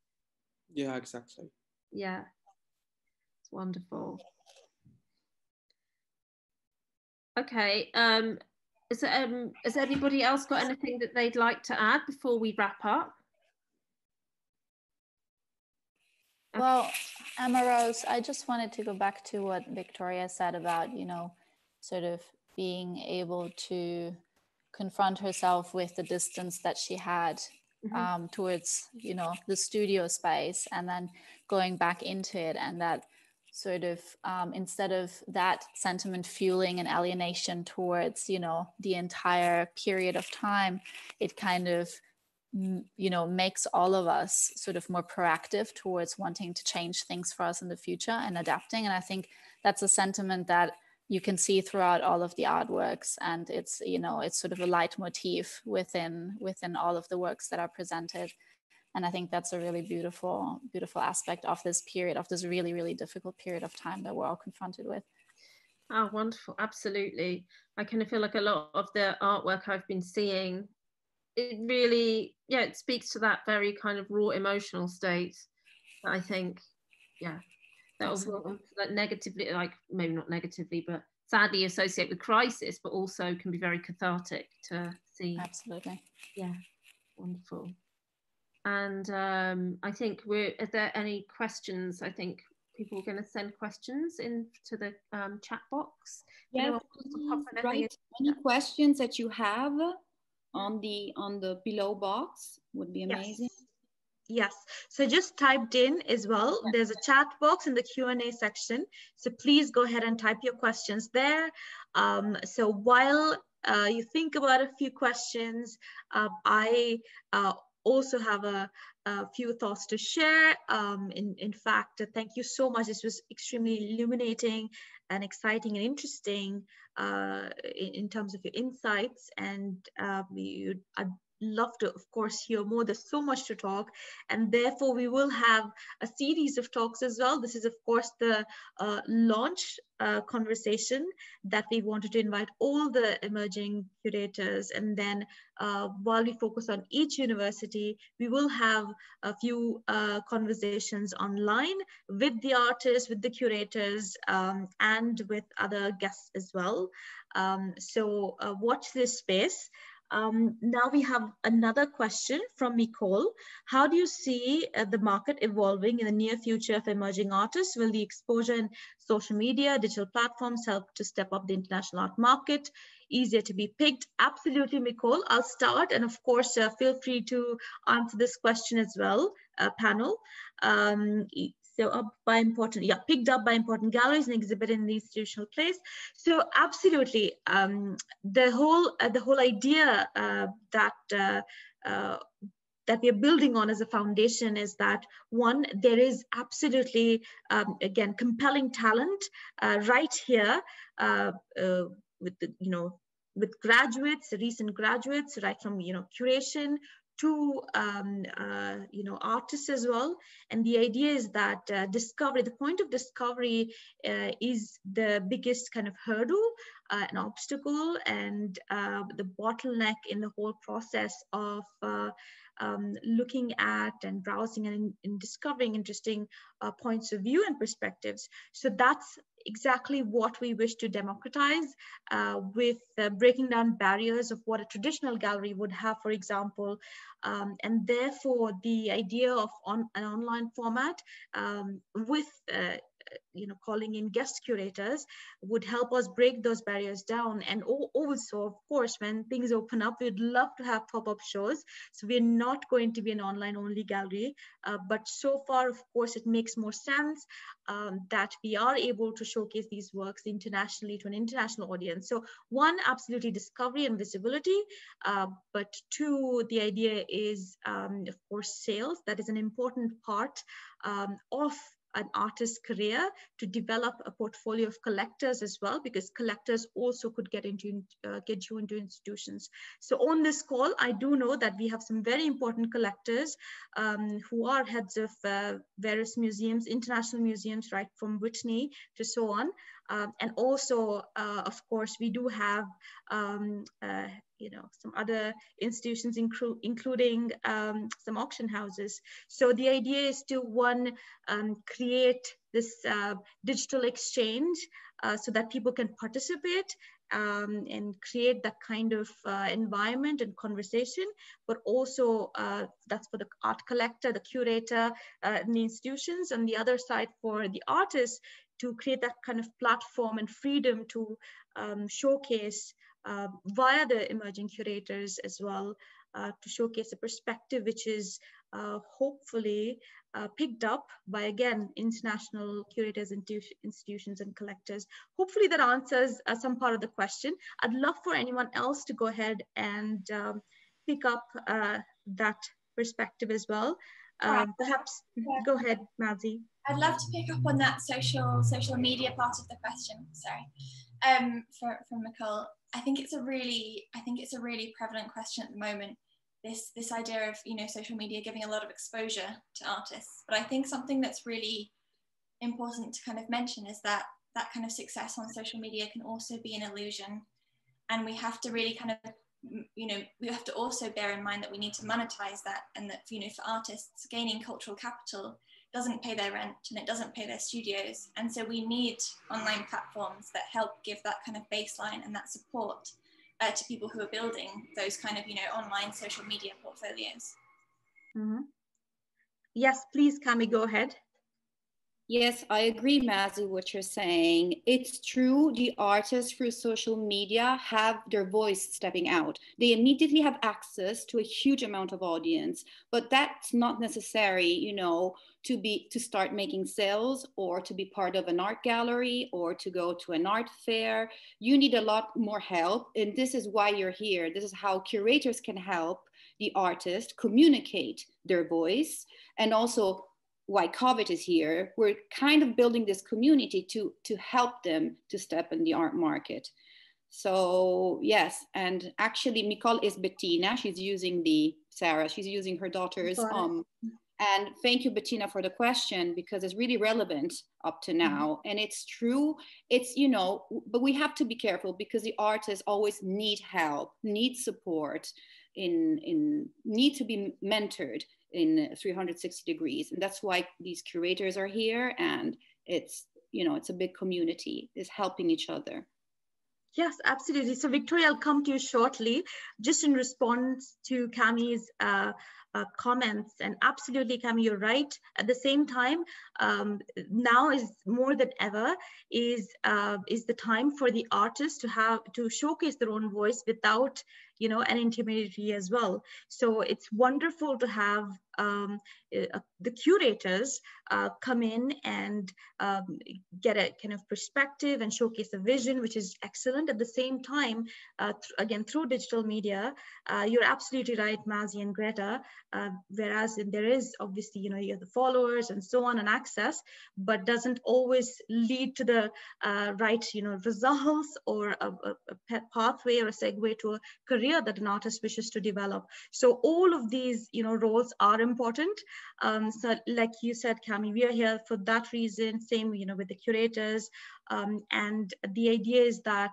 Yeah, exactly. Yeah, it's wonderful. Okay, has anybody else got anything that they'd like to add before we wrap up? Okay. Well, Amah-Rose, I just wanted to go back to what Victoria said about, you know, sort of being able to confront herself with the distance that she had towards, you know, the studio space, and then going back into it, and that sort of instead of that sentiment fueling an alienation towards, you know, the entire period of time, it kind of, you know, makes all of us sort of more proactive towards wanting to change things for us in the future and adapting. And I think that's a sentiment that you can see throughout all of the artworks, and it's, you know, it's sort of a leitmotif within all of the works that are presented. And I think that's a really beautiful, beautiful aspect of this period, of this really, really difficult period of time that we're all confronted with. Oh, wonderful. Absolutely. I kind of feel like a lot of the artwork I've been seeing, it really, yeah, it speaks to that very kind of raw emotional state that I think, yeah, that was like negatively, like maybe not negatively, but sadly associate with crisis, but also can be very cathartic to see. Absolutely. Yeah, wonderful. And I think are there any questions? I think people are going to send questions into the chat box. Yes, write any questions that you have on the below box would be amazing. Yes, so just typed in as well. There's a chat box in the Q&A section. So please go ahead and type your questions there. So while you think about a few questions, I also have a few thoughts to share. In fact, thank you so much. This was extremely illuminating and exciting and interesting in terms of your insights. And I'd love to, of course, hear more. There's so much to talk. And therefore, we will have a series of talks as well. This is, of course, the launch conversation that we wanted to invite all the emerging curators, and then while we focus on each university, we will have a few conversations online with the artists, with the curators, and with other guests as well. So watch this space. Now we have another question from Nicole. How do you see the market evolving in the near future of emerging artists? Will the exposure in social media, digital platforms help to step up the international art market? Easier to be picked? Absolutely, Nicole. I'll start, and of course, feel free to answer this question as well, panel. So picked up by important galleries and exhibited in the institutional place. So absolutely, the whole idea that we are building on as a foundation is that, one, there is absolutely again compelling talent right here with the, you know, with graduates, recent graduates, right from, you know, curation to you know, artists as well. And the idea is that discovery, the point of discovery is the biggest kind of hurdle, an obstacle, and the bottleneck in the whole process of looking at and browsing and discovering interesting points of view and perspectives. So that's exactly what we wish to democratize with breaking down barriers of what a traditional gallery would have, for example. And therefore, the idea of an online format with you know, calling in guest curators would help us break those barriers down. And also, of course, when things open up, we'd love to have pop-up shows. So we're not going to be an online-only gallery, but so far, of course, it makes more sense that we are able to showcase these works internationally to an international audience. So one, absolutely discovery and visibility, but two, the idea is, of course, sales. That is an important part of an artist's career, to develop a portfolio of collectors as well, because collectors also could get you into institutions. So on this call, I do know that we have some very important collectors who are heads of various museums, international museums, right from Whitney to so on. And also, of course, we do have you know, some other institutions, including some auction houses. So the idea is to, one, create this digital exchange so that people can participate and create that kind of environment and conversation, but also that's for the art collector, the curator, and the institutions. On the other side, for the artists, to create that kind of platform and freedom to showcase via the emerging curators as well, to showcase a perspective which is hopefully picked up by, again, international curators, institutions and collectors. Hopefully that answers some part of the question. I'd love for anyone else to go ahead and pick up that perspective as well. Perhaps go ahead, Mazzy. I'd love to pick up on that social media part of the question. Sorry, from Nicole. I think it's a really prevalent question at the moment. This idea of, you know, social media giving a lot of exposure to artists. But I think something that's really important to kind of mention is that that kind of success on social media can also be an illusion, and we have to really kind of, you know, we have to also bear in mind that we need to monetize that, and that, you know, for artists, gaining cultural capital doesn't pay their rent and it doesn't pay their studios, and so we need online platforms that help give that kind of baseline and that support to people who are building those kind of, you know, online social media portfolios. Mm-hmm. Yes, please, Cami, go ahead. Yes, I agree, Mazzy, what you're saying. It's true, the artists through social media have their voice stepping out. They immediately have access to a huge amount of audience, but that's not necessary, you know, to start making sales or to be part of an art gallery or to go to an art fair. You need a lot more help, and this is why you're here. This is how curators can help the artist communicate their voice, and also why Kovet is here. We're kind of building this community to help them to step in the art market. So yes, and actually Nicole is Bettina. She's using she's using her daughter's. And thank you, Bettina, for the question, because it's really relevant up to now. And it's true, it's, you know, but we have to be careful because the artists always need help, need support, need to be mentored in 360 degrees. And that's why these curators are here, and it's, you know, it's a big community, is helping each other. Yes, absolutely. So Victoria, I'll come to you shortly, just in response to Cami's comments. And absolutely, Cami, you're right. At the same time, now is more than ever is the time for the artists to showcase their own voice without, you know, an intimidation as well. So it's wonderful to have the curators come in and get a kind of perspective and showcase a vision, which is excellent. At the same time, again, through digital media, you're absolutely right, Mazzy and Greta, whereas there is obviously, you know, you have the followers and so on and access, but doesn't always lead to the right, you know, results or a pathway or a segue to a career that an artist wishes to develop. So all of these, you know, roles are important. So like you said, Cami, we are here for that reason, same, you know, with the curators. And the idea is that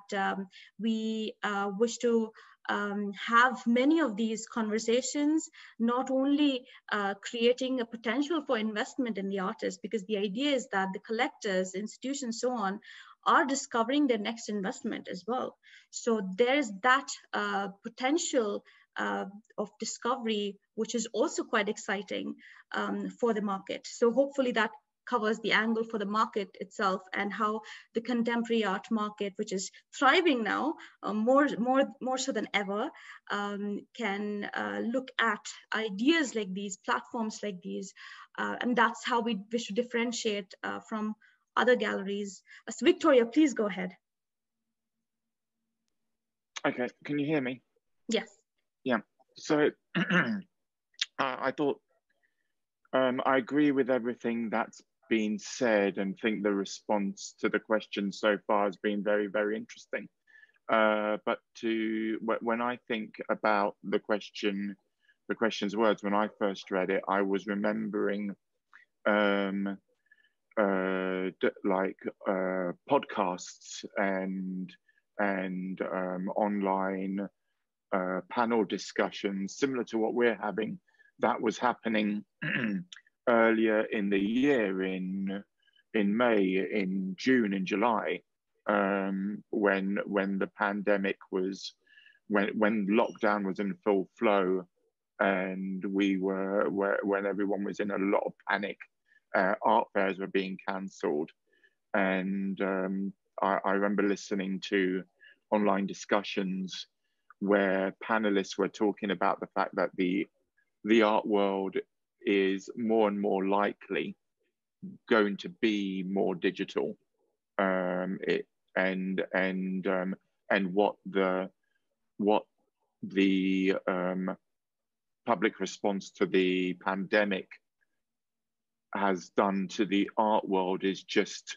we wish to have many of these conversations, not only creating a potential for investment in the artists, because the idea is that the collectors, institutions, so on, are discovering their next investment as well. So there's that potential of discovery, which is also quite exciting for the market. So hopefully that covers the angle for the market itself and how the contemporary art market, which is thriving now more so than ever, can look at ideas like these, platforms like these, and that's how we should differentiate from other galleries. So Victoria, please go ahead. Okay, can you hear me? Yes. Yeah, so I thought I agree with everything that's been said, and think the response to the question so far has been very, very interesting. But when I think about the question, the question's words, when I first read it, I was remembering podcasts and online panel discussions similar to what we're having. That was happening earlier in the year, in May, in June, in July, when the pandemic was, when lockdown was in full flow, and we were when everyone was in a lot of panic. Art fairs were being cancelled, and I remember listening to online discussions where panelists were talking about the fact that the art world is more and more likely going to be more digital, and what the public response to the pandemic has done to the art world is just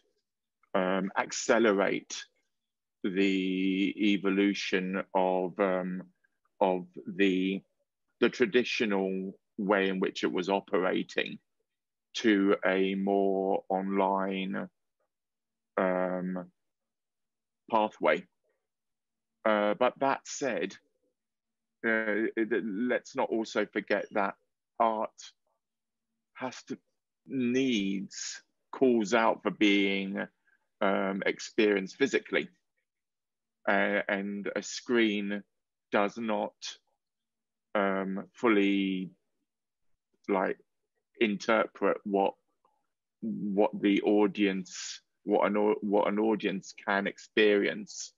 accelerate the evolution of the traditional way in which it was operating to a more online pathway. But that said, let's not also forget that art calls out for being experienced physically, and a screen does not fully interpret what an audience can experience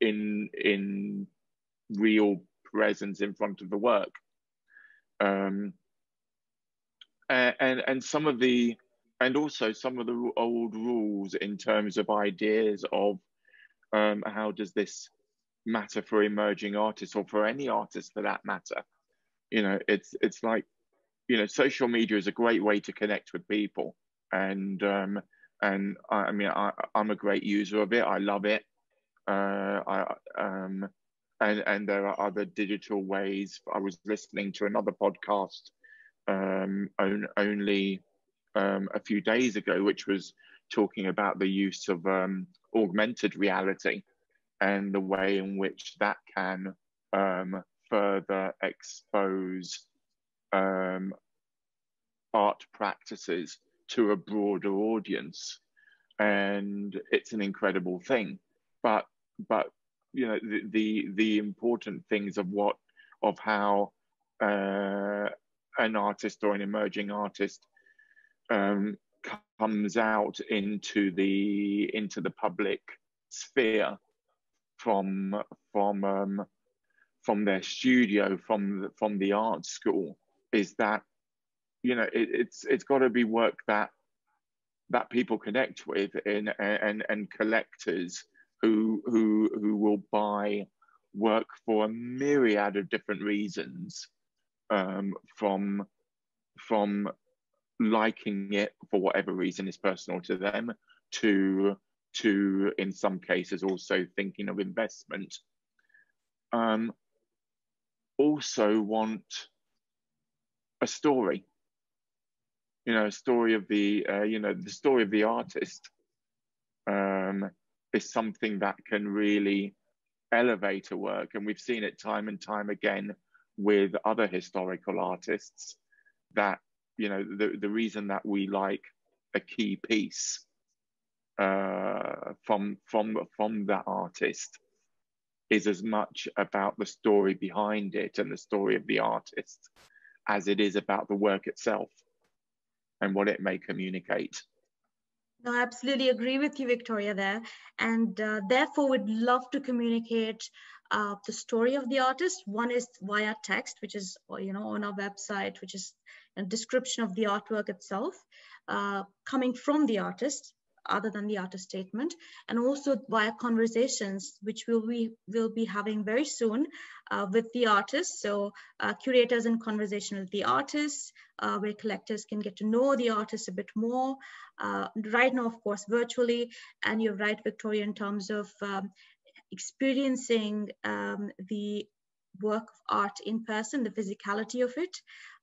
in real presence in front of the work. And also some of the old rules in terms of ideas of how does this matter for emerging artists, or for any artist for that matter. Social media is a great way to connect with people, and I mean, I'm a great user of it. I love it. And there are other digital ways. I was listening to another podcast only a few days ago, which was talking about the use of augmented reality and the way in which that can further expose art practices to a broader audience. And it's an incredible thing, but the important things of how an artist or an emerging artist comes out into the public sphere from their studio, from the art school, is that it's got to be work that people connect with, and collectors who will buy work for a myriad of different reasons, from liking it for whatever reason is personal to them, to in some cases also thinking of investment. Also want a story, a story of the story of the artist is something that can really elevate a work. And we've seen it time and time again with other historical artists that, the reason that we like a key piece from that artist is as much about the story behind it and the story of the artist as it is about the work itself and what it may communicate. No, I absolutely agree with you, Victoria, there. And therefore, we'd love to communicate the story of the artist. One is via text, which is, on our website, which is a description of the artwork itself, coming from the artist, other than the artist statement, and also via conversations, which we'll be having very soon with the artists. So curators in conversation with the artists, where collectors can get to know the artists a bit more. Right now, of course, virtually, and you're right, Victoria, in terms of experiencing the work of art in person, the physicality of it.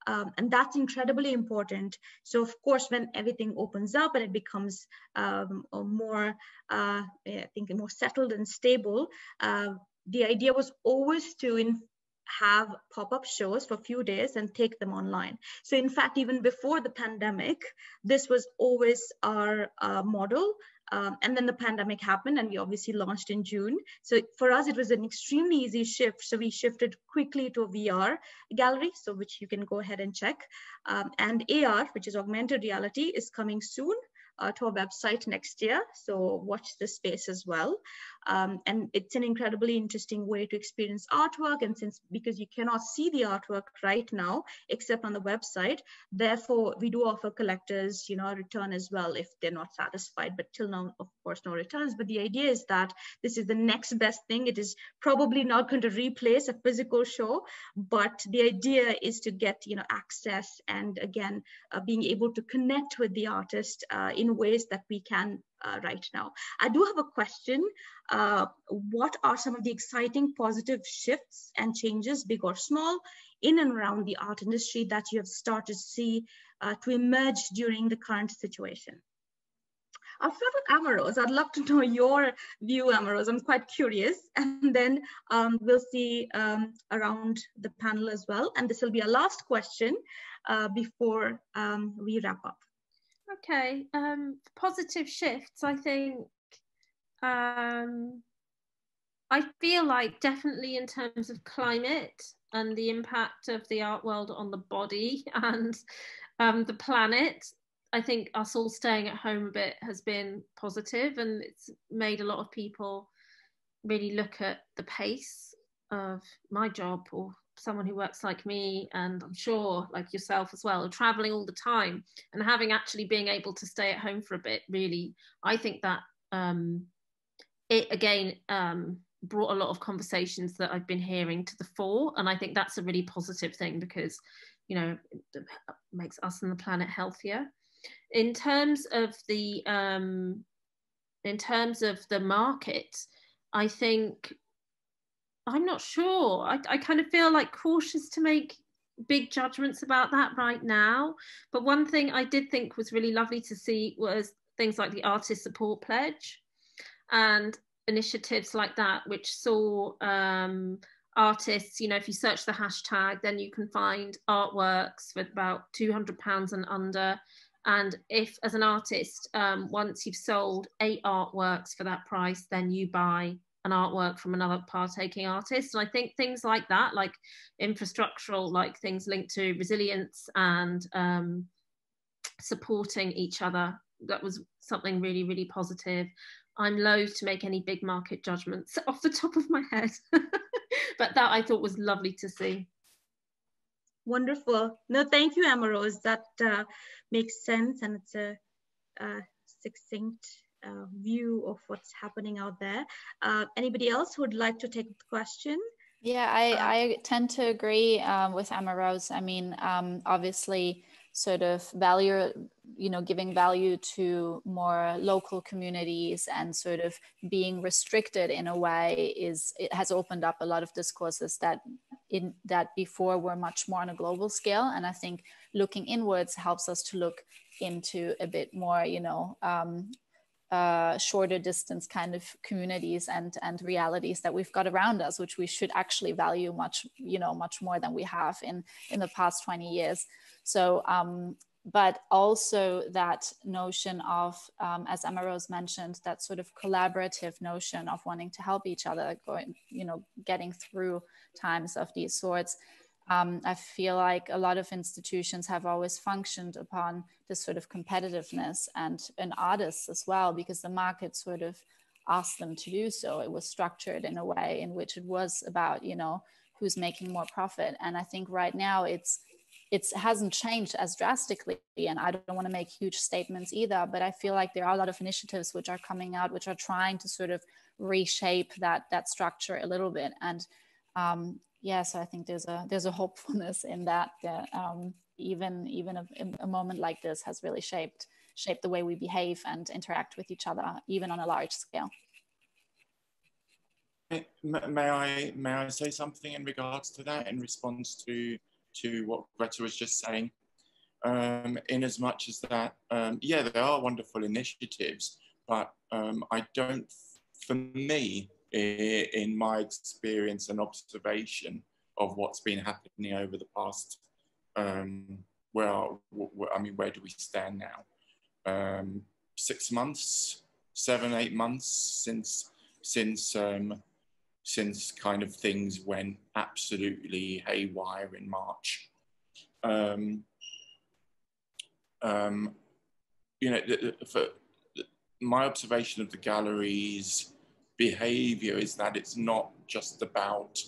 And that's incredibly important. So, of course, when everything opens up and it becomes more settled and stable, the idea was always to have pop-up shows for a few days and take them online. So, in fact, even before the pandemic, this was always our model. And then the pandemic happened, and we obviously launched in June. So for us, it was an extremely easy shift. So we shifted quickly to a VR gallery, so which you can go ahead and check. And AR, which is augmented reality, is coming soon. to our website next year. So watch this space as well. And it's an incredibly interesting way to experience artwork. And since, because you cannot see the artwork right now, except on the website, therefore we do offer collectors, you know, a return as well if they're not satisfied, but till now, of course, no returns. But the idea is that this is the next best thing. It is probably not going to replace a physical show, but the idea is to get, you know, access and again, being able to connect with the artist in ways that we can right now. I do have a question. What are some of the exciting positive shifts and changes, big or small, in and around the art industry that you have started to see to emerge during the current situation? I'll start with Amah-Rose. I'd love to know your view, Amah-Rose. I'm quite curious. And then we'll see around the panel as well. And this will be our last question before we wrap up. Okay, positive shifts, I think. I feel like definitely in terms of climate and the impact of the art world on the body and the planet, I think us all staying at home a bit has been positive, and it's made a lot of people really look at the pace of my job, or someone who works like me, and I'm sure like yourself as well, traveling all the time, and having actually being able to stay at home for a bit. Really, I think that it again brought a lot of conversations that I've been hearing to the fore, and I think that's a really positive thing because, you know, it makes us and the planet healthier. In terms of the market, I think, I'm not sure. I kind of feel like cautious to make big judgments about that right now. But one thing I did think was really lovely to see was things like the Artist Support Pledge and initiatives like that, which saw artists, you know, if you search the hashtag, then you can find artworks with about £200 and under. And if, as an artist, once you've sold 8 artworks for that price, then you buy an artwork from another partaking artist. And I think things like that, like infrastructural, like things linked to resilience and supporting each other, that was something really, really positive. I'm loath to make any big market judgments off the top of my head, but that I thought was lovely to see. Wonderful. No, thank you, Amah-Rose. That makes sense, and it's a succinct view of what's happening out there. Anybody else who would like to take the question? Yeah, I tend to agree with Amah-Rose. I mean, obviously, sort of value, you know, giving value to more local communities and sort of being restricted in a way is, it has opened up a lot of discourses that before were much more on a global scale. And I think looking inwards helps us to look into a bit more, you know, shorter distance kind of communities and realities that we've got around us, which we should actually value much, you know, much more than we have in the past 20 years. So, but also that notion of, as Amah-Rose mentioned, that sort of collaborative notion of wanting to help each other, going, you know, getting through times of these sorts. I feel like a lot of institutions have always functioned upon this sort of competitiveness, and artists as well, because the market sort of asked them to do so. It was structured in a way in which it was about, you know, who's making more profit. And I think right now it hasn't changed as drastically, and I don't want to make huge statements either, but I feel like there are a lot of initiatives which are coming out, which are trying to sort of reshape that structure a little bit. And yeah, so I think there's a hopefulness in that even a moment like this has really shaped the way we behave and interact with each other, even on a large scale. May I say something in regards to that, in response to what Greta was just saying? In as much as that, yeah, there are wonderful initiatives, but I don't, for me, in my experience and observation of what's been happening over the past, where do we stand now? 6 months, 7, 8 months since kind of things went absolutely haywire in March. you know, my observation of the gallery's behavior is that it's not just about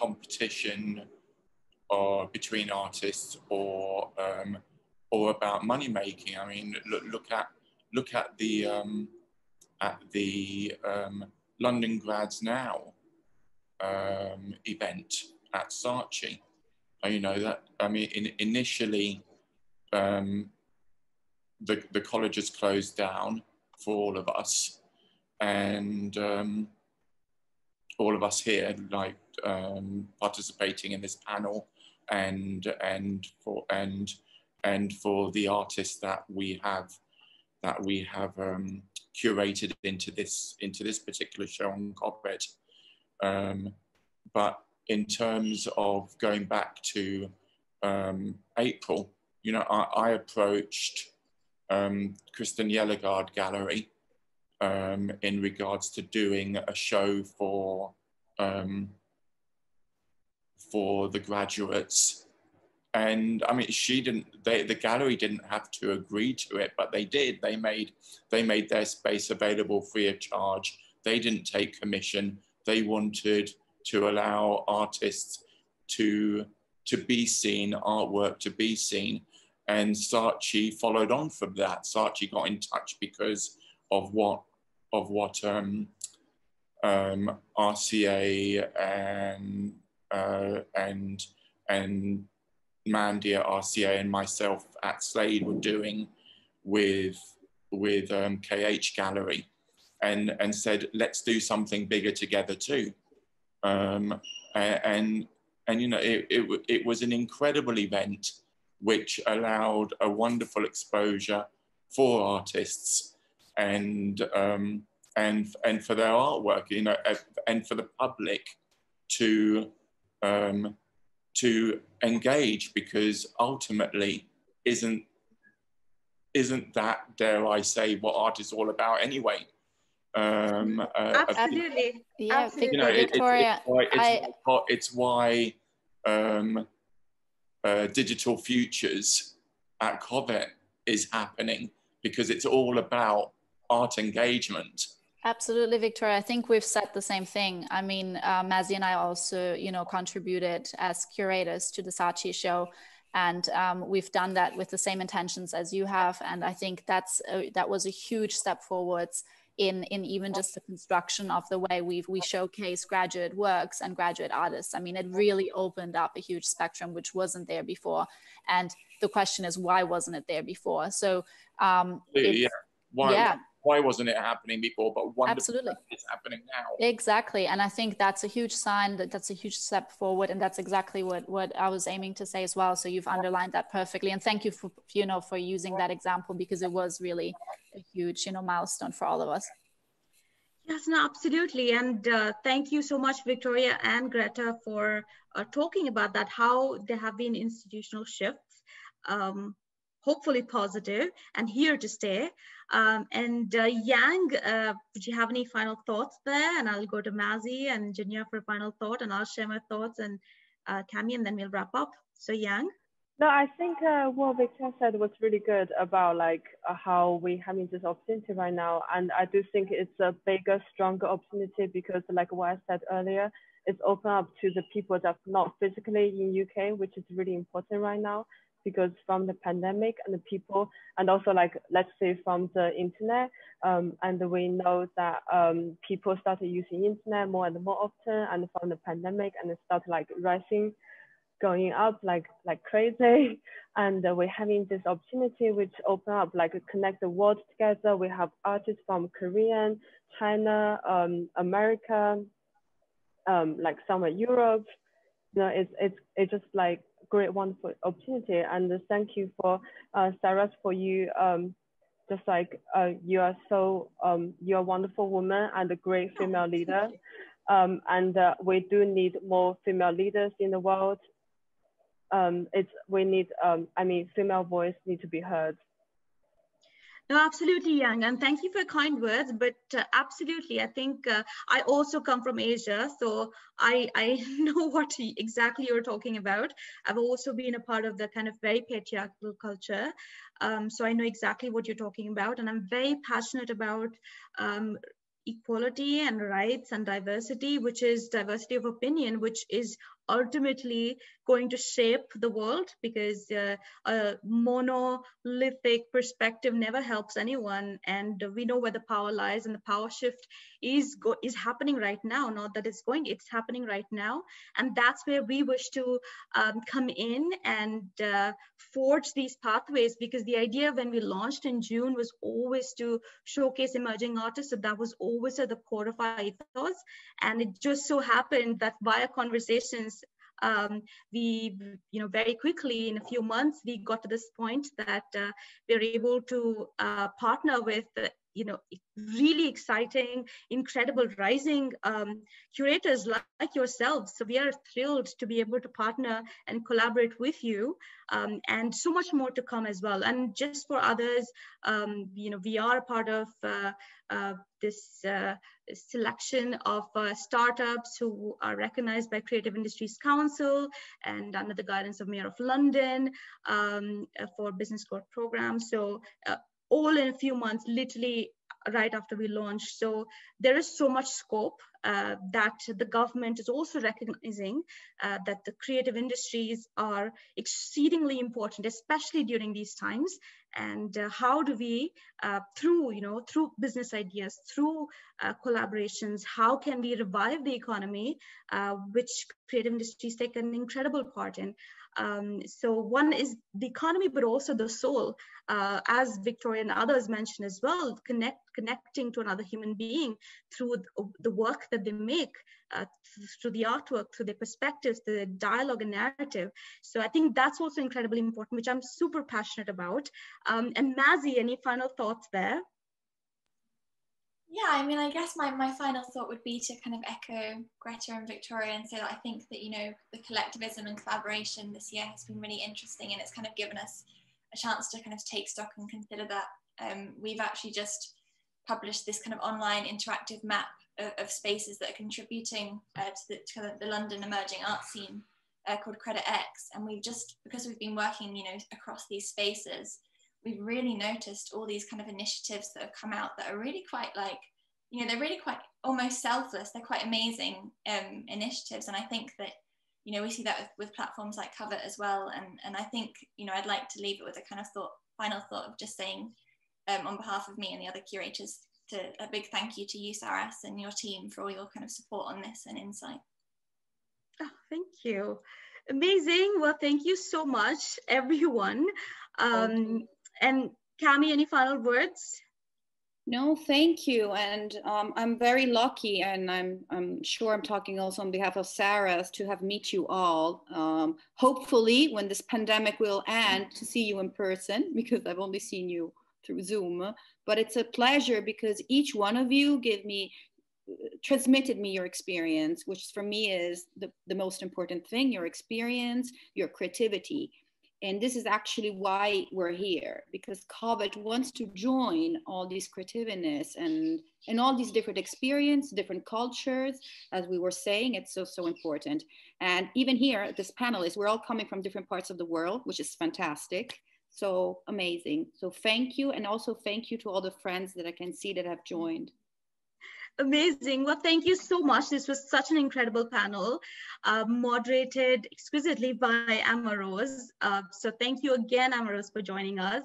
competition or between artists or about money making. I mean, look at the London Grads Now event at Saatchi. You know that, I mean, initially the colleges closed down for all of us, and all of us here, like participating in this panel, and for the artists that we have curated into this particular show on Kovet. But in terms of going back to April, you know, I approached Kristen Yellergaard Gallery in regards to doing a show for the graduates, and I mean, she didn't. The gallery didn't have to agree to it, but they did. They made their space available free of charge. They didn't take commission. They wanted to allow artists to be seen, artwork to be seen. And Saatchi followed on from that. Saatchi got in touch because of what RCA and Mandy at RCA and myself at Slade were doing with KH Gallery, and said, let's do something bigger together too. And you know, it was an incredible event, which allowed a wonderful exposure for artists and for their artwork, you know, and for the public to engage, because ultimately, isn't that, dare I say, what art is all about anyway? Absolutely, yeah, you know, Victoria. It's why Digital Futures at Kovet is happening, because it's all about art engagement. Absolutely, Victoria. I think we've said the same thing. I mean, Mazzy and I also, you know, contributed as curators to the Saatchi show, and we've done that with the same intentions as you have. And I think that was a huge step forwards in even just the construction of the way we showcase graduate works and graduate artists. I mean, it really opened up a huge spectrum which wasn't there before. And the question is, why wasn't it there before? So yeah. Why wasn't it happening before? But wonderful, it's happening now. Exactly, and I think that's a huge sign, that's a huge step forward, and that's exactly what I was aiming to say as well. So you've underlined that perfectly, and thank you for, you know, for using that example, because it was really a huge, you know, milestone for all of us. Yes, no, absolutely, and thank you so much, Victoria and Greta, for talking about that, how there have been institutional shifts. Hopefully positive and here to stay. Yang, would you have any final thoughts there? And I'll go to Mazzy and Junyao for a final thought, and I'll share my thoughts, and Cammy, and then we'll wrap up. So Yang? No, I think what Victoria said was really good about like how we're having this opportunity right now. And I do think it's a bigger, stronger opportunity because like what I said earlier, it's open up to the people that's not physically in UK, which is really important right now, because from the pandemic and the people, and also like, let's say from the internet, and we know that people started using internet more and more often, and from the pandemic, and it started like rising, going up like crazy. And we're having this opportunity which open up, like connect the world together. We have artists from Korea, China, America, like some of Europe. You know, it's just like, great, wonderful opportunity, and thank you for Sarah, for you. Just like you are so, you're a wonderful woman and a great female leader, and we do need more female leaders in the world. We need, I mean, female voice need to be heard. No, absolutely, Yang, and thank you for your kind words, but absolutely, I think I also come from Asia, so I know what exactly you're talking about. I've also been a part of the kind of very patriarchal culture, so I know exactly what you're talking about, and I'm very passionate about equality and rights and diversity, which is diversity of opinion, which is ultimately going to shape the world, because a monolithic perspective never helps anyone, and we know where the power lies, and the power shift is happening right now. Not that it's happening right now, and that's where we wish to come in and forge these pathways, because the idea when we launched in June was always to showcase emerging artists, so that was always at the core of our ethos, and it just so happened that via conversations we, you know, very quickly in a few months, we got to this point that we're able to partner with, you know, really exciting, incredible, rising curators like yourselves. So we are thrilled to be able to partner and collaborate with you, and so much more to come as well. And just for others, you know, we are a part of this selection of startups who are recognized by Creative Industries Council and under the guidance of Mayor of London for business growth programs. So all in a few months, literally right after we launched. So there is so much scope that the government is also recognizing that the creative industries are exceedingly important, especially during these times. And how do we, through business ideas, through collaborations, how can we revive the economy, which creative industries take an incredible part in? So one is the economy, but also the soul, as Victoria and others mentioned as well, connecting to another human being through the work that they make, through the artwork, through their perspectives, the dialogue and narrative. So I think that's also incredibly important, which I'm super passionate about. And Mazzy, any final thoughts there? Yeah, I mean, I guess my final thought would be to kind of echo Greta and Victoria and say that I think that, you know, the collectivism and collaboration this year has been really interesting, and it's kind of given us a chance to kind of take stock and consider that. We've actually just published this kind of online interactive map of spaces that are contributing to the London emerging art scene called Credit X. And we've just, because we've been working, you know, across these spaces, we've really noticed all these kind of initiatives that have come out that are really quite like, you know, they're really quite almost selfless. They're quite amazing initiatives. And I think that, you know, we see that with platforms like Kovet as well. And I think, you know, I'd like to leave it with a kind of final thought of just saying on behalf of me and the other curators, a big thank you to you, Saras, and your team for all your kind of support on this and insight. Oh, thank you. Amazing. Well, thank you so much, everyone. And Cami, any final words? No, thank you. And I'm very lucky, and I'm sure I'm talking also on behalf of Saras, to have met you all. Hopefully, when this pandemic will end, to see you in person, because I've only seen you through Zoom. But it's a pleasure because each one of you transmitted me your experience, which for me is the most important thing, your experience, your creativity. And this is actually why we're here, because Kovet wants to join all these creativeness and all these different experiences, different cultures. As we were saying, it's so, so important. And even here, this panel is, we're all coming from different parts of the world, which is fantastic. So amazing. So thank you. And also thank you to all the friends that I can see that have joined. Amazing. Well, thank you so much. This was such an incredible panel, moderated exquisitely by Amah-Rose. So thank you again, Amah-Rose, for joining us.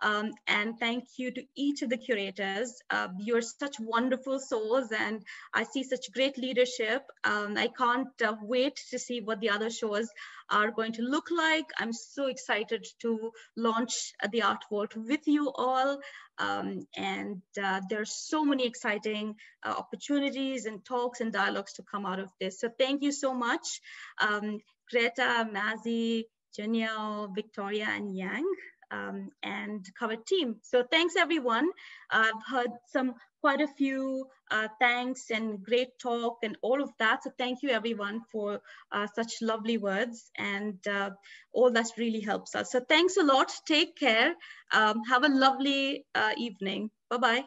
And thank you to each of the curators. You're such wonderful souls, and I see such great leadership. I can't wait to see what the other shows are going to look like. I'm so excited to launch the Art Vault with you all. And there's so many exciting opportunities and talks and dialogues to come out of this. So thank you so much, Greta, Mazzy, Junyao, Victoria, and Yang, and Kovet team. So thanks everyone. I've heard some quite a few thanks and great talk and all of that. So thank you everyone for such lovely words and all that really helps us. So thanks a lot, take care, have a lovely evening, bye-bye.